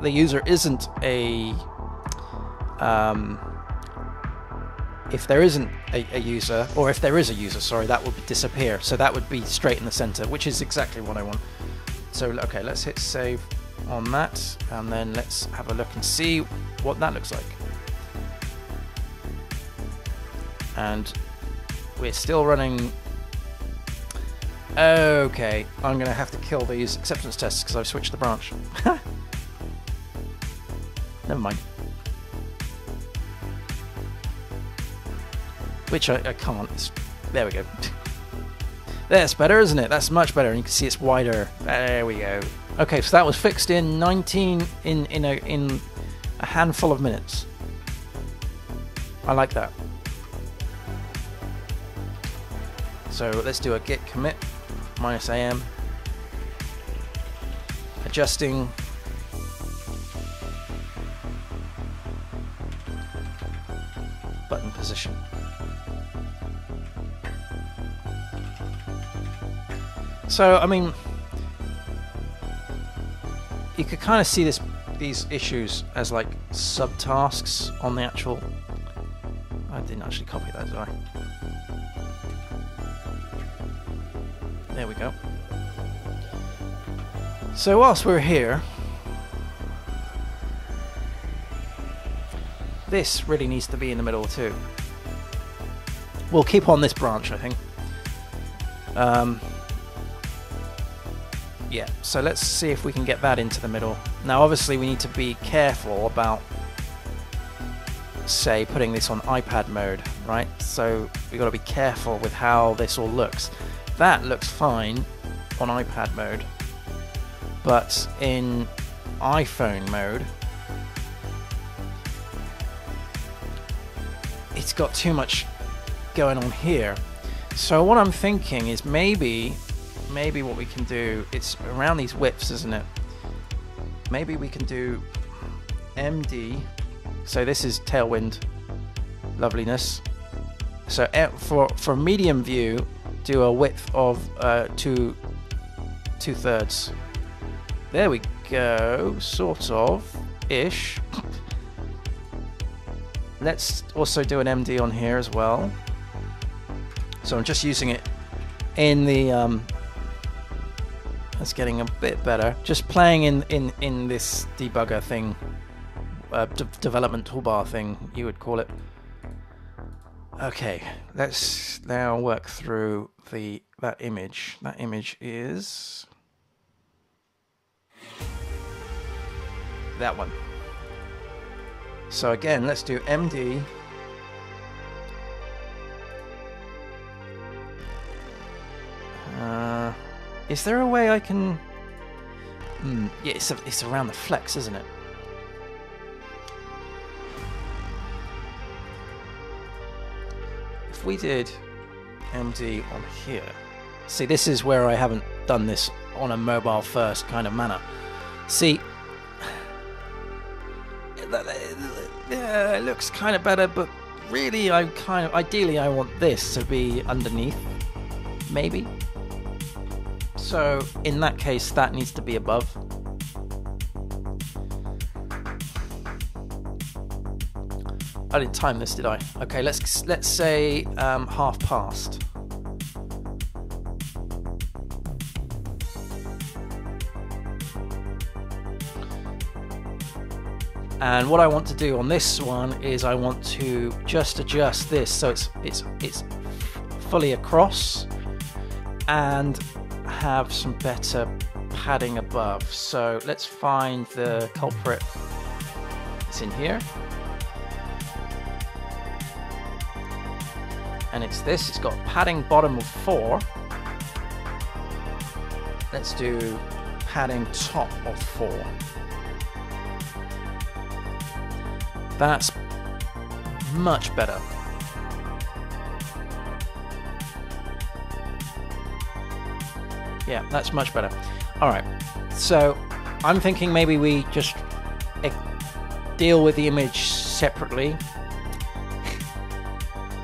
the user isn't a if there isn't a user, or if there is a user, sorry, that would disappear, so that would be straight in the center, which is exactly what I want. So okay, let's hit save on that, and then let's have a look and see what that looks like. And we're still running. Okay, I'm gonna have to kill these acceptance tests because I've switched the branch. Never mind. Which I can't. There we go. That's better, isn't it? That's much better, and you can see it's wider. There we go. Okay, so that was fixed in 19 in a handful of minutes. I like that. So let's do a git commit minus am, adjusting, button position. So I mean, you could kind of see this, these issues as like subtasks on the actual. I didn't actually copy that, did I? There we go. So whilst we're here, this really needs to be in the middle too. We'll keep on this branch, I think. Yeah, so let's see if we can get that into the middle. Now obviously we need to be careful about, say, putting this on iPad mode, right? So we've got to be careful with how this all looks. That looks fine on iPad mode, but in iPhone mode it's got too much going on here. So what I'm thinking is maybe what we can do, it's around these widths, isn't it? Maybe we can do MD. So this is Tailwind loveliness. So for medium view, do a width of 2/3. There we go, sort of ish. Let's also do an MD on here as well. So I'm just using it in the. That's getting a bit better. Just playing in this debugger thing, development toolbar thing, you would call it. Okay, let's now work through that image. That image is that one. So again, let's do MD. Is there a way I can? Yeah, it's around the flex, isn't it? If we did MD on here, see, this is where I haven't done this on a mobile first kind of manner. See, yeah, it looks kind of better, but really, I kind of ideally I want this to be underneath, maybe. So in that case, that needs to be above. I didn't time this, did I? Okay, let's say 1:30. And what I want to do on this one is I want to just adjust this so it's fully across, and have some better padding above. So let's find the culprit. It's in here, and it's this. It's got padding bottom of 4. Let's do padding top of 4. That's much better. Yeah, that's much better. All right, so I'm thinking maybe we just deal with the image separately.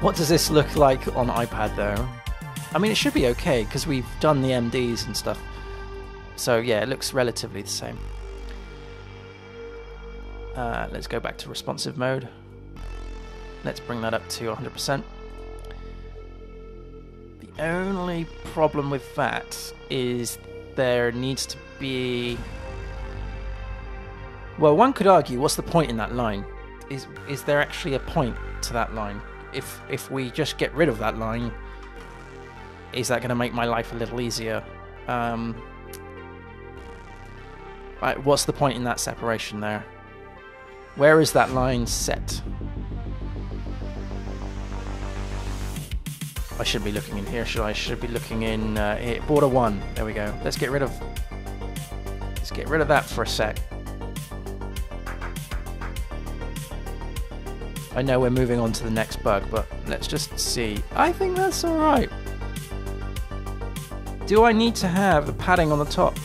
What does this look like on iPad though? I mean, it should be okay because we've done the MDs and stuff. So yeah, it looks relatively the same. Let's go back to responsive mode. Let's bring that up to 100%. The only problem with that is there needs to be, well, one could argue, what's the point in that line? Is there actually a point to that line? If we just get rid of that line, is that going to make my life a little easier? Right, what's the point in that separation there? Where is that line set? I shouldn't be looking in here, should I? I should be looking in here. Border 1. There we go. Let's get rid of that for a sec. I know we're moving on to the next bug, but let's just see. I think that's all right. do I need to have the padding on the top?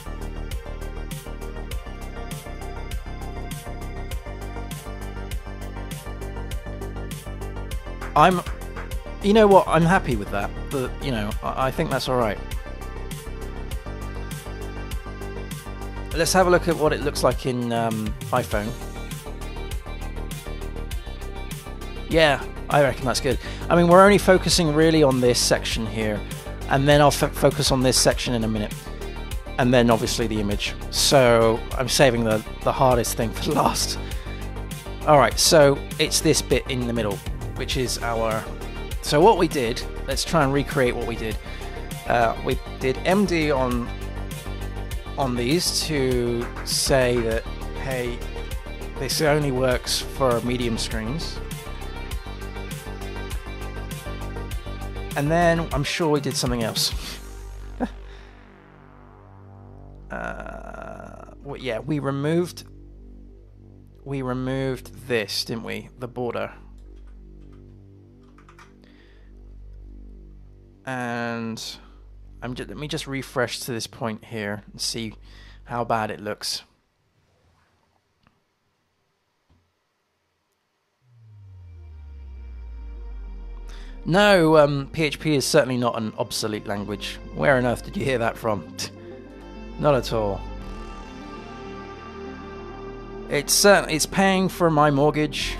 You know what, I'm happy with that, but, you know, I think that's alright. Let's have a look at what it looks like in iPhone. Yeah, I reckon that's good. I mean, we're only focusing really on this section here, and then I'll focus on this section in a minute, and then obviously the image. So I'm saving the hardest thing for last. Alright, so it's this bit in the middle, which is our... So what we did, let's try and recreate what we did. We did MD on these to say that, hey, this only works for medium screens. And then I'm sure we did something else. Well, yeah, we removed this, didn't we? The border. And let me just refresh to this point here and see how bad it looks. No, PHP is certainly not an obsolete language. Where on earth did you hear that from? Not at all. It's paying for my mortgage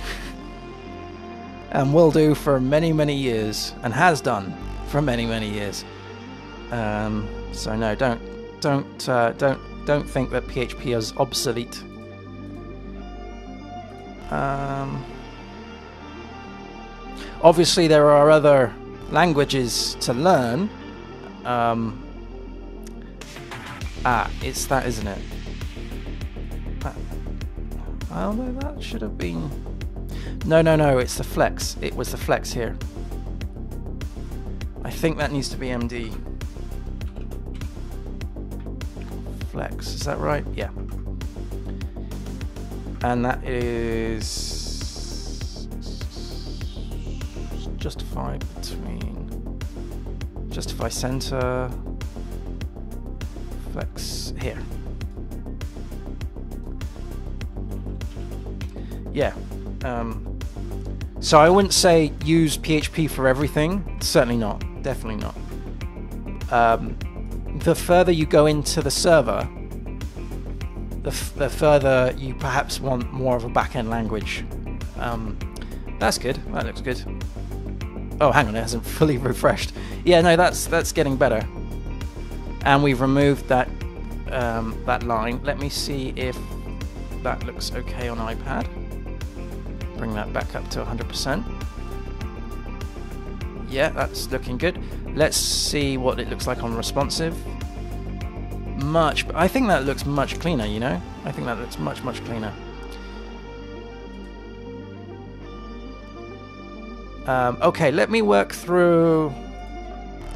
and will do for many, many years, and has done for many, many years. So no, don't think that PHP is obsolete. Obviously there are other languages to learn. It's that, isn't it? Although that should have been... No, it's the flex. It was the flex here. I think that needs to be MD. Flex, is that right? Yeah. And that is justify between, justify center, flex here. Yeah. So I wouldn't say use PHP for everything. Certainly not. Definitely not. The further you go into the server, the further you perhaps want more of a back-end language. That's good. That looks good. Oh, hang on, it hasn't fully refreshed. Yeah, no, that's getting better. And we've removed that that line. Let me see if that looks okay on iPad. Bring that back up to 100%. Yeah, that's looking good. Let's see what it looks like on responsive. I think that looks much cleaner, you know? I think that looks much, much cleaner. Okay, let me work through...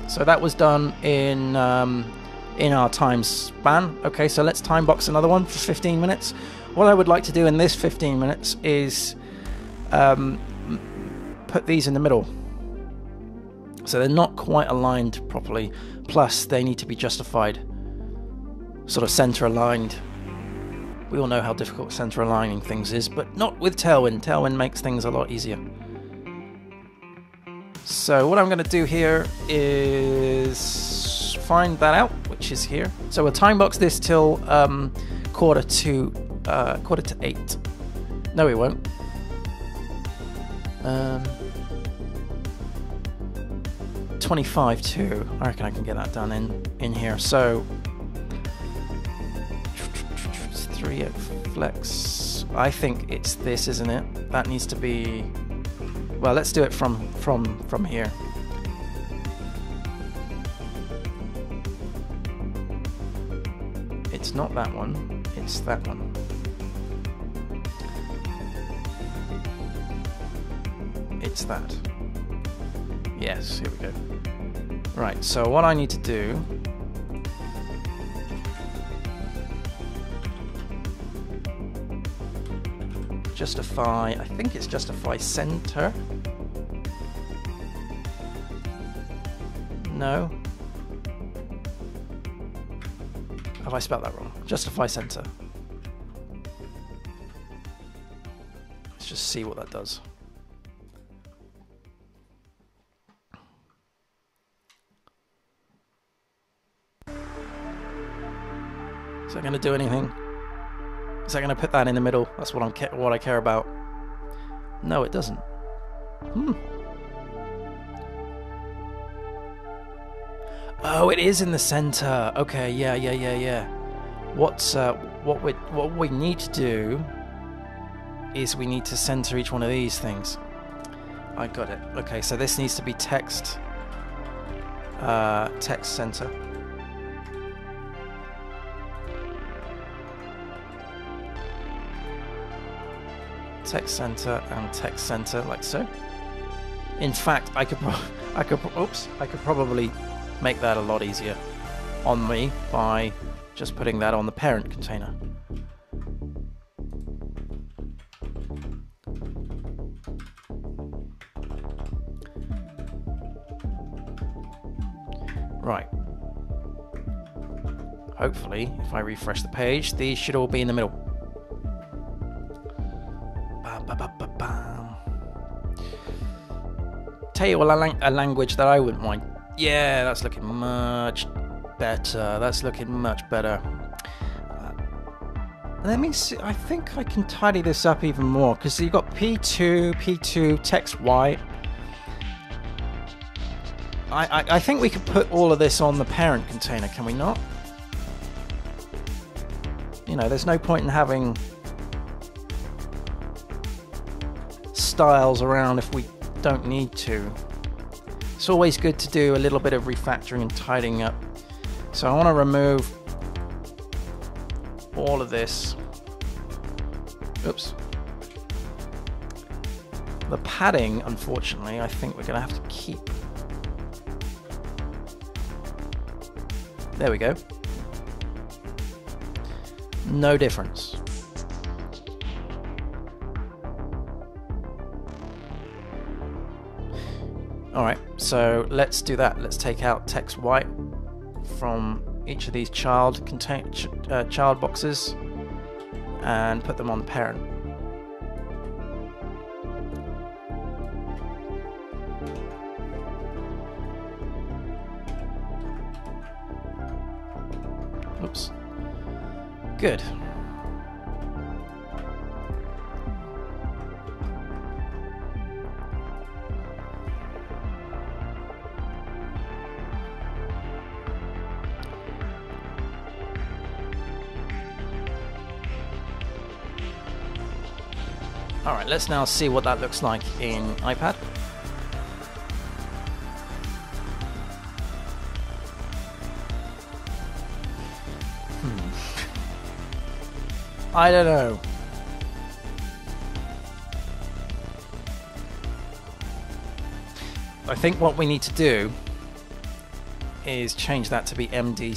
So that was done in our time span. Okay, so let's time box another one for 15 minutes. What I would like to do in this 15 minutes is put these in the middle. So they're not quite aligned properly, plus they need to be justified, sort of center aligned. We all know how difficult center aligning things is, but not with Tailwind. Tailwind makes things a lot easier. So what I'm going to do here is find that out, which is here. So we'll time box this till quarter to 8. No, we won't. .25 too. I reckon I can get that done in here. So it's 3 flex. I think it's this, isn't it? That needs to be. Well, let's do it from here. It's not that one. It's that one. It's that. Yes, here we go. Right, so what I need to do... Justify, I think it's justify center. No. Have I spelled that wrong? Justify center. Let's just see what that does. Is that going to do anything? Is that going to put that in the middle? That's what I care about. No, it doesn't. Oh, it is in the center. Okay, yeah. What we need to do is we need to center each one of these things. I got it. Okay, so this needs to be text. Text center. Text center and text center, like so. In fact, I could probably make that a lot easier on me by just putting that on the parent container. Right. Hopefully, if I refresh the page, these should all be in the middle. Tell you a language that I wouldn't mind. Yeah, that's looking much better. That's looking much better. Let me see. I think I can tidy this up even more, because you've got P2, text Y. I think we could put all of this on the parent container, can we not? You know, there's no point in having styles around if we don't need to. It's always good to do a little bit of refactoring and tidying up. So I want to remove all of this. Oops. The padding, unfortunately, I think we're going to have to keep. There we go. No difference. Alright, so let's do that. Let's take out text Y from each of these child boxes and put them on the parent. Oops. Good. Alright, let's now see what that looks like in iPad. I don't know. I think what we need to do is change that to be MD,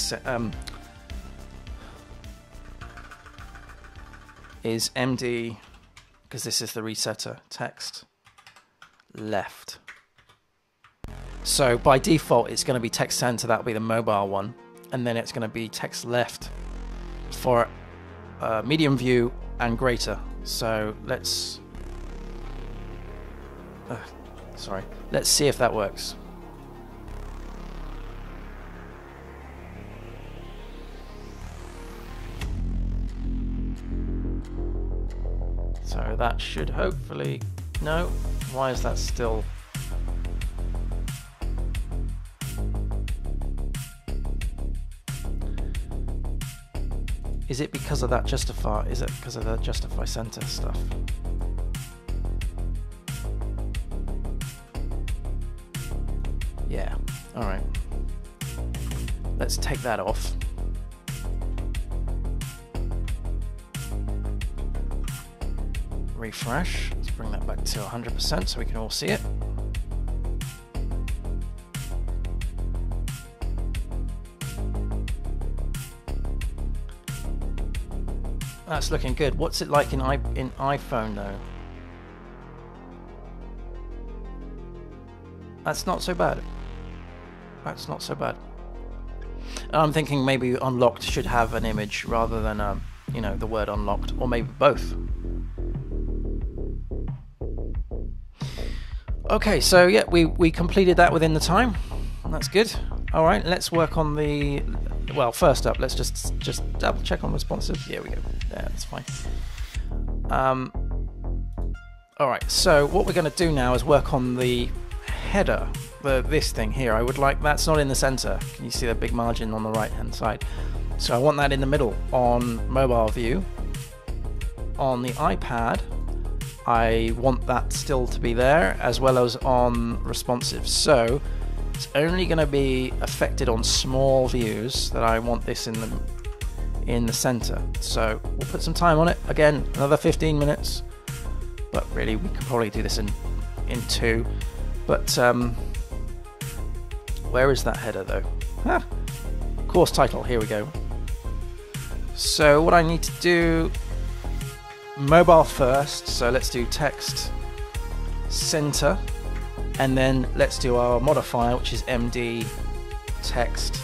because this is the resetter, text left. So by default, it's going to be text center, that'll be the mobile one, and then it's going to be text left for medium view and greater. So let's see if that works. So that should hopefully... No, why is that still... Is it because of that justify? Is it because of the justify center stuff? Yeah, all right. Let's take that off. Refresh. Let's bring that back to 100% so we can all see it. That's looking good. What's it like in iPhone though? That's not so bad. I'm thinking maybe unlocked should have an image rather than you know, the word unlocked, or maybe both. Okay, so yeah, we completed that within the time. That's good. All right, let's work on the, well, first up, let's just double check on responsive. There we go. Yeah, that's fine. All right, so what we're going to do now is work on the header, this thing here. I would like, that's not in the center. Can you see that big margin on the right-hand side? So I want that in the middle on mobile view. On the iPad, I want that still to be there, as well as on responsive. So it's only going to be affected on small views that I want this in the center. So we'll put some time on it. Again, another 15 minutes. But really, we could probably do this in two. But where is that header though? Ah, course title. Here we go. So what I need to do, mobile first. So let's do text center, and then let's do our modifier, which is MD text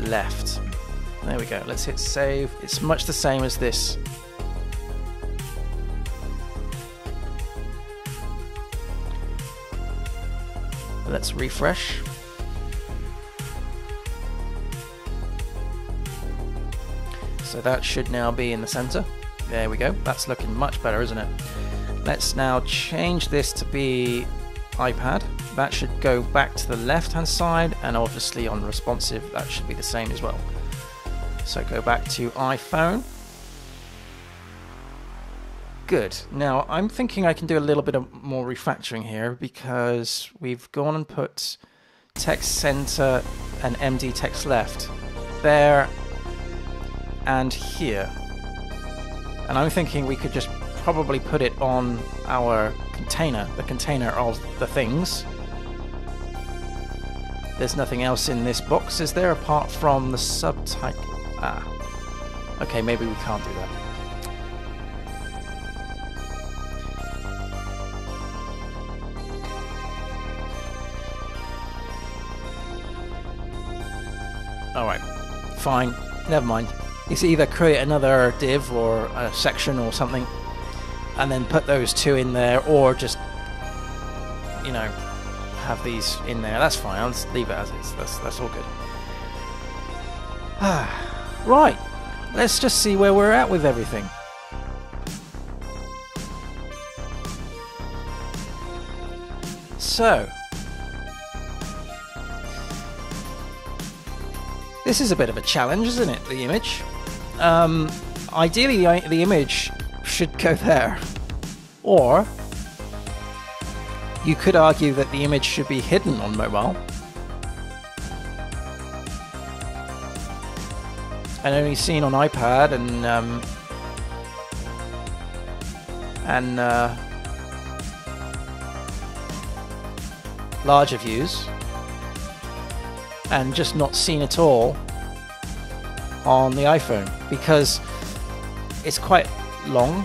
left. There we go. Let's hit save. It's much the same as this. Let's refresh. So that should now be in the center. There we go. That's looking much better, isn't it? Let's now change this to be iPad. That should go back to the left-hand side, and obviously on responsive, that should be the same as well. So go back to iPhone. Good. Now I'm thinking I can do a little bit of more refactoring here, because we've gone and put text center and MD text left there and here. And I'm thinking we could just probably put it on our container, the container of the things. There's nothing else in this box, is there, apart from the subtitle? Ah. Okay, maybe we can't do that. Alright, fine, never mind. It's either create another div or a section or something, and then put those two in there, or just, you know, have these in there. That's fine, I'll just leave it as is. That's all good. Right, let's just see where we're at with everything. So this is a bit of a challenge, isn't it, the image? Ideally, the image should go there. Or you could argue that the image should be hidden on mobile and only seen on iPad and larger views, and just not seen at all on the iPhone, because it's quite long.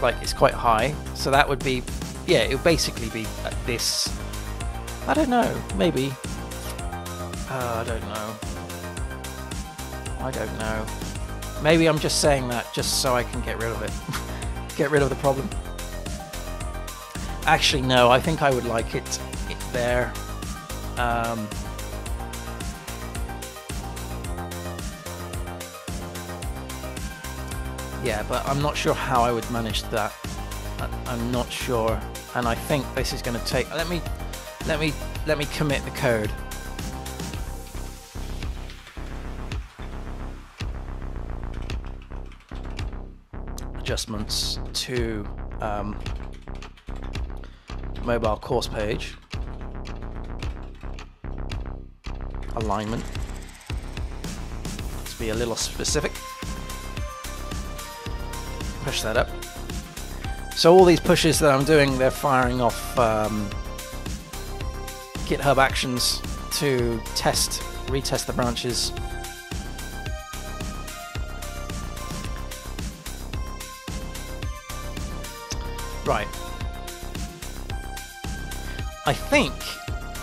Like, it's quite high, so that would be, yeah, it would basically be at this, I don't know, maybe, I don't know, maybe I'm just saying that just so I can get rid of it, get rid of the problem. Actually, no, I think I would like it there. Yeah, but I'm not sure how I would manage that. I'm not sure, and I think this is going to take. Let me commit the code. Adjustments to mobile course page alignment. Let's be a little specific. Push that up. So all these pushes that I'm doing, they're firing off GitHub actions to retest the branches. Right. I think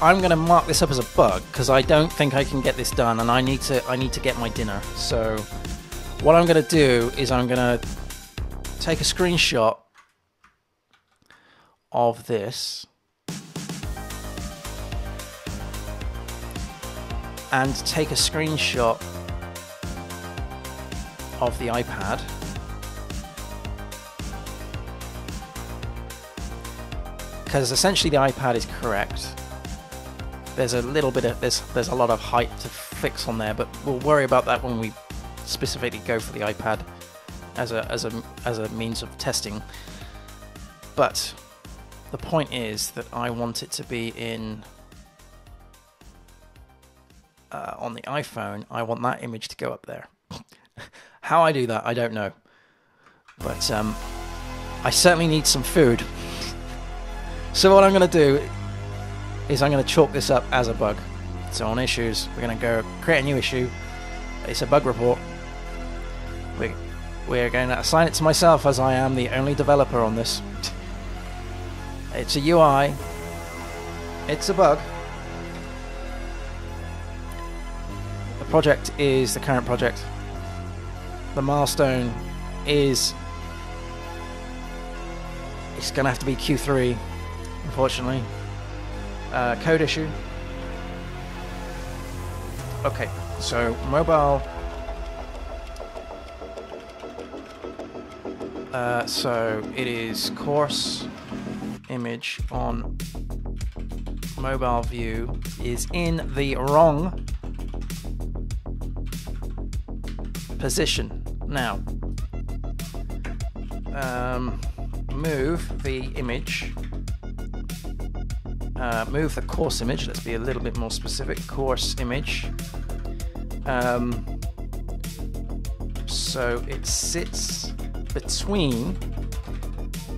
I'm going to mark this up as a bug because I don't think I can get this done, and I need to get my dinner. So what I'm going to do is I'm going to take a screenshot of this and take a screenshot of the iPad. Because essentially the iPad is correct. There's a little bit of this, there's a lot of height to fix on there, but we'll worry about that when we specifically go for the iPad as a means of testing. But the point is that I want it to be in on the iPhone. I want that image to go up there. How I do that, I don't know, but I certainly need some food. So what I'm going to do is I'm going to chalk this up as a bug. So on issues, we're going to go create a new issue. It's a bug report. We're going to assign it to myself as I am the only developer on this. It's a UI. It's a bug. The project is the current project. The milestone is... it's going to have to be Q3. Unfortunately, code issue. Okay, so mobile. So it is course image on mobile view is in the wrong position. Now, move the image. Move the course image, let's be a little bit more specific, course image, so it sits between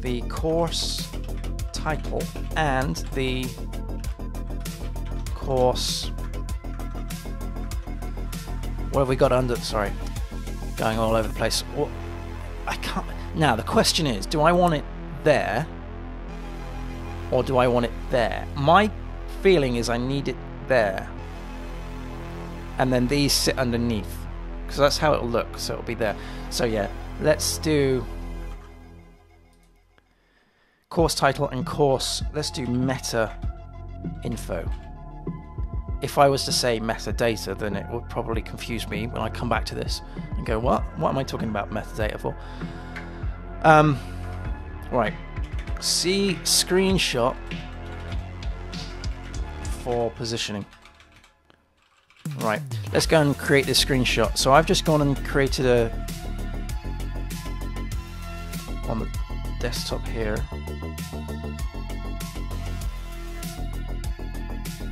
the course title and the course, what have we got under, sorry, going all over the place, what, I can't, now the question is, do I want it there? Or do I want it there? My feeling is I need it there. And then these sit underneath. Because that's how it'll look, so it'll be there. So yeah, let's do course title and course, let's do meta info. If I was to say metadata, then it would probably confuse me when I come back to this and go, what? What am I talking about metadata for? Right. See screenshot for positioning. Right, let's go and create this screenshot. So I've just gone and created a on the desktop here.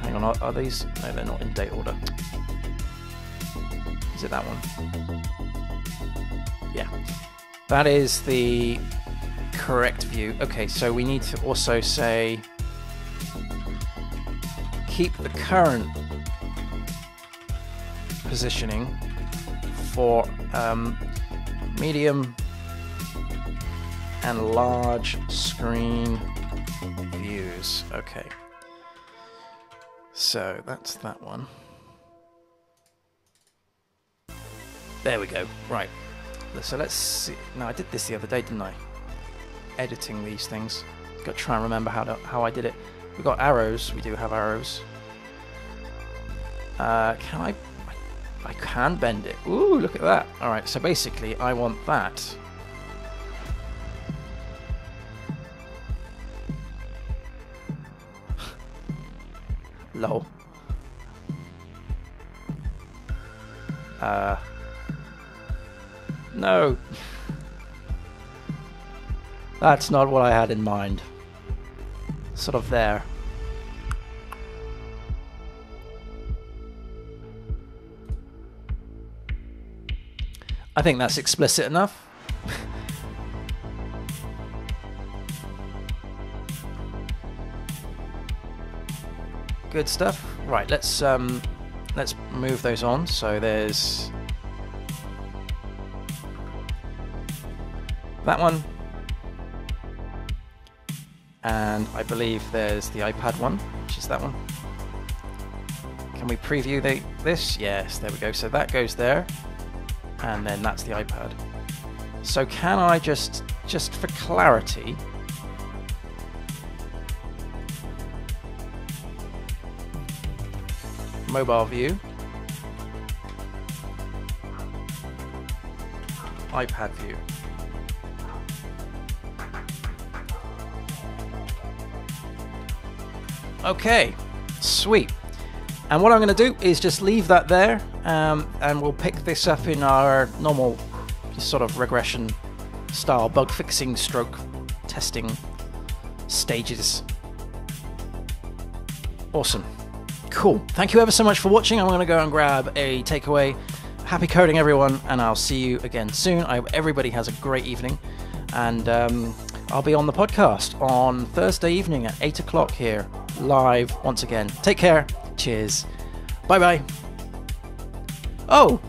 Hang on, are these? No, they're not in date order. Is it that one? Yeah, that is the correct view. Okay, so we need to also say keep the current positioning for medium and large screen views. Okay, so that's that one. There we go. Right, so let's see. Now I did this the other day, didn't I? Editing these things. Got to try and remember how I did it. We've got arrows. We do have arrows. Can I? I can bend it. Ooh, look at that. All right. So basically, I want that lol. No. That's not what I had in mind. Sort of there. I think that's explicit enough. Good stuff. Right, let's move those on. So there's that one. and I believe there's the iPad one, which is that one. Can we preview this? Yes, there we go. So that goes there, and then that's the iPad. So can I just for clarity, mobile view, iPad view. Okay, sweet. And what I'm going to do is just leave that there, and we'll pick this up in our normal sort of regression style bug fixing stroke testing stages. Awesome. Cool. Thank you ever so much for watching. I'm going to go and grab a takeaway. Happy coding, everyone, and I'll see you again soon. I hope everybody has a great evening, and I'll be on the podcast on Thursday evening at 8 o'clock here, live once again. Take care. Cheers. Bye-bye. Oh,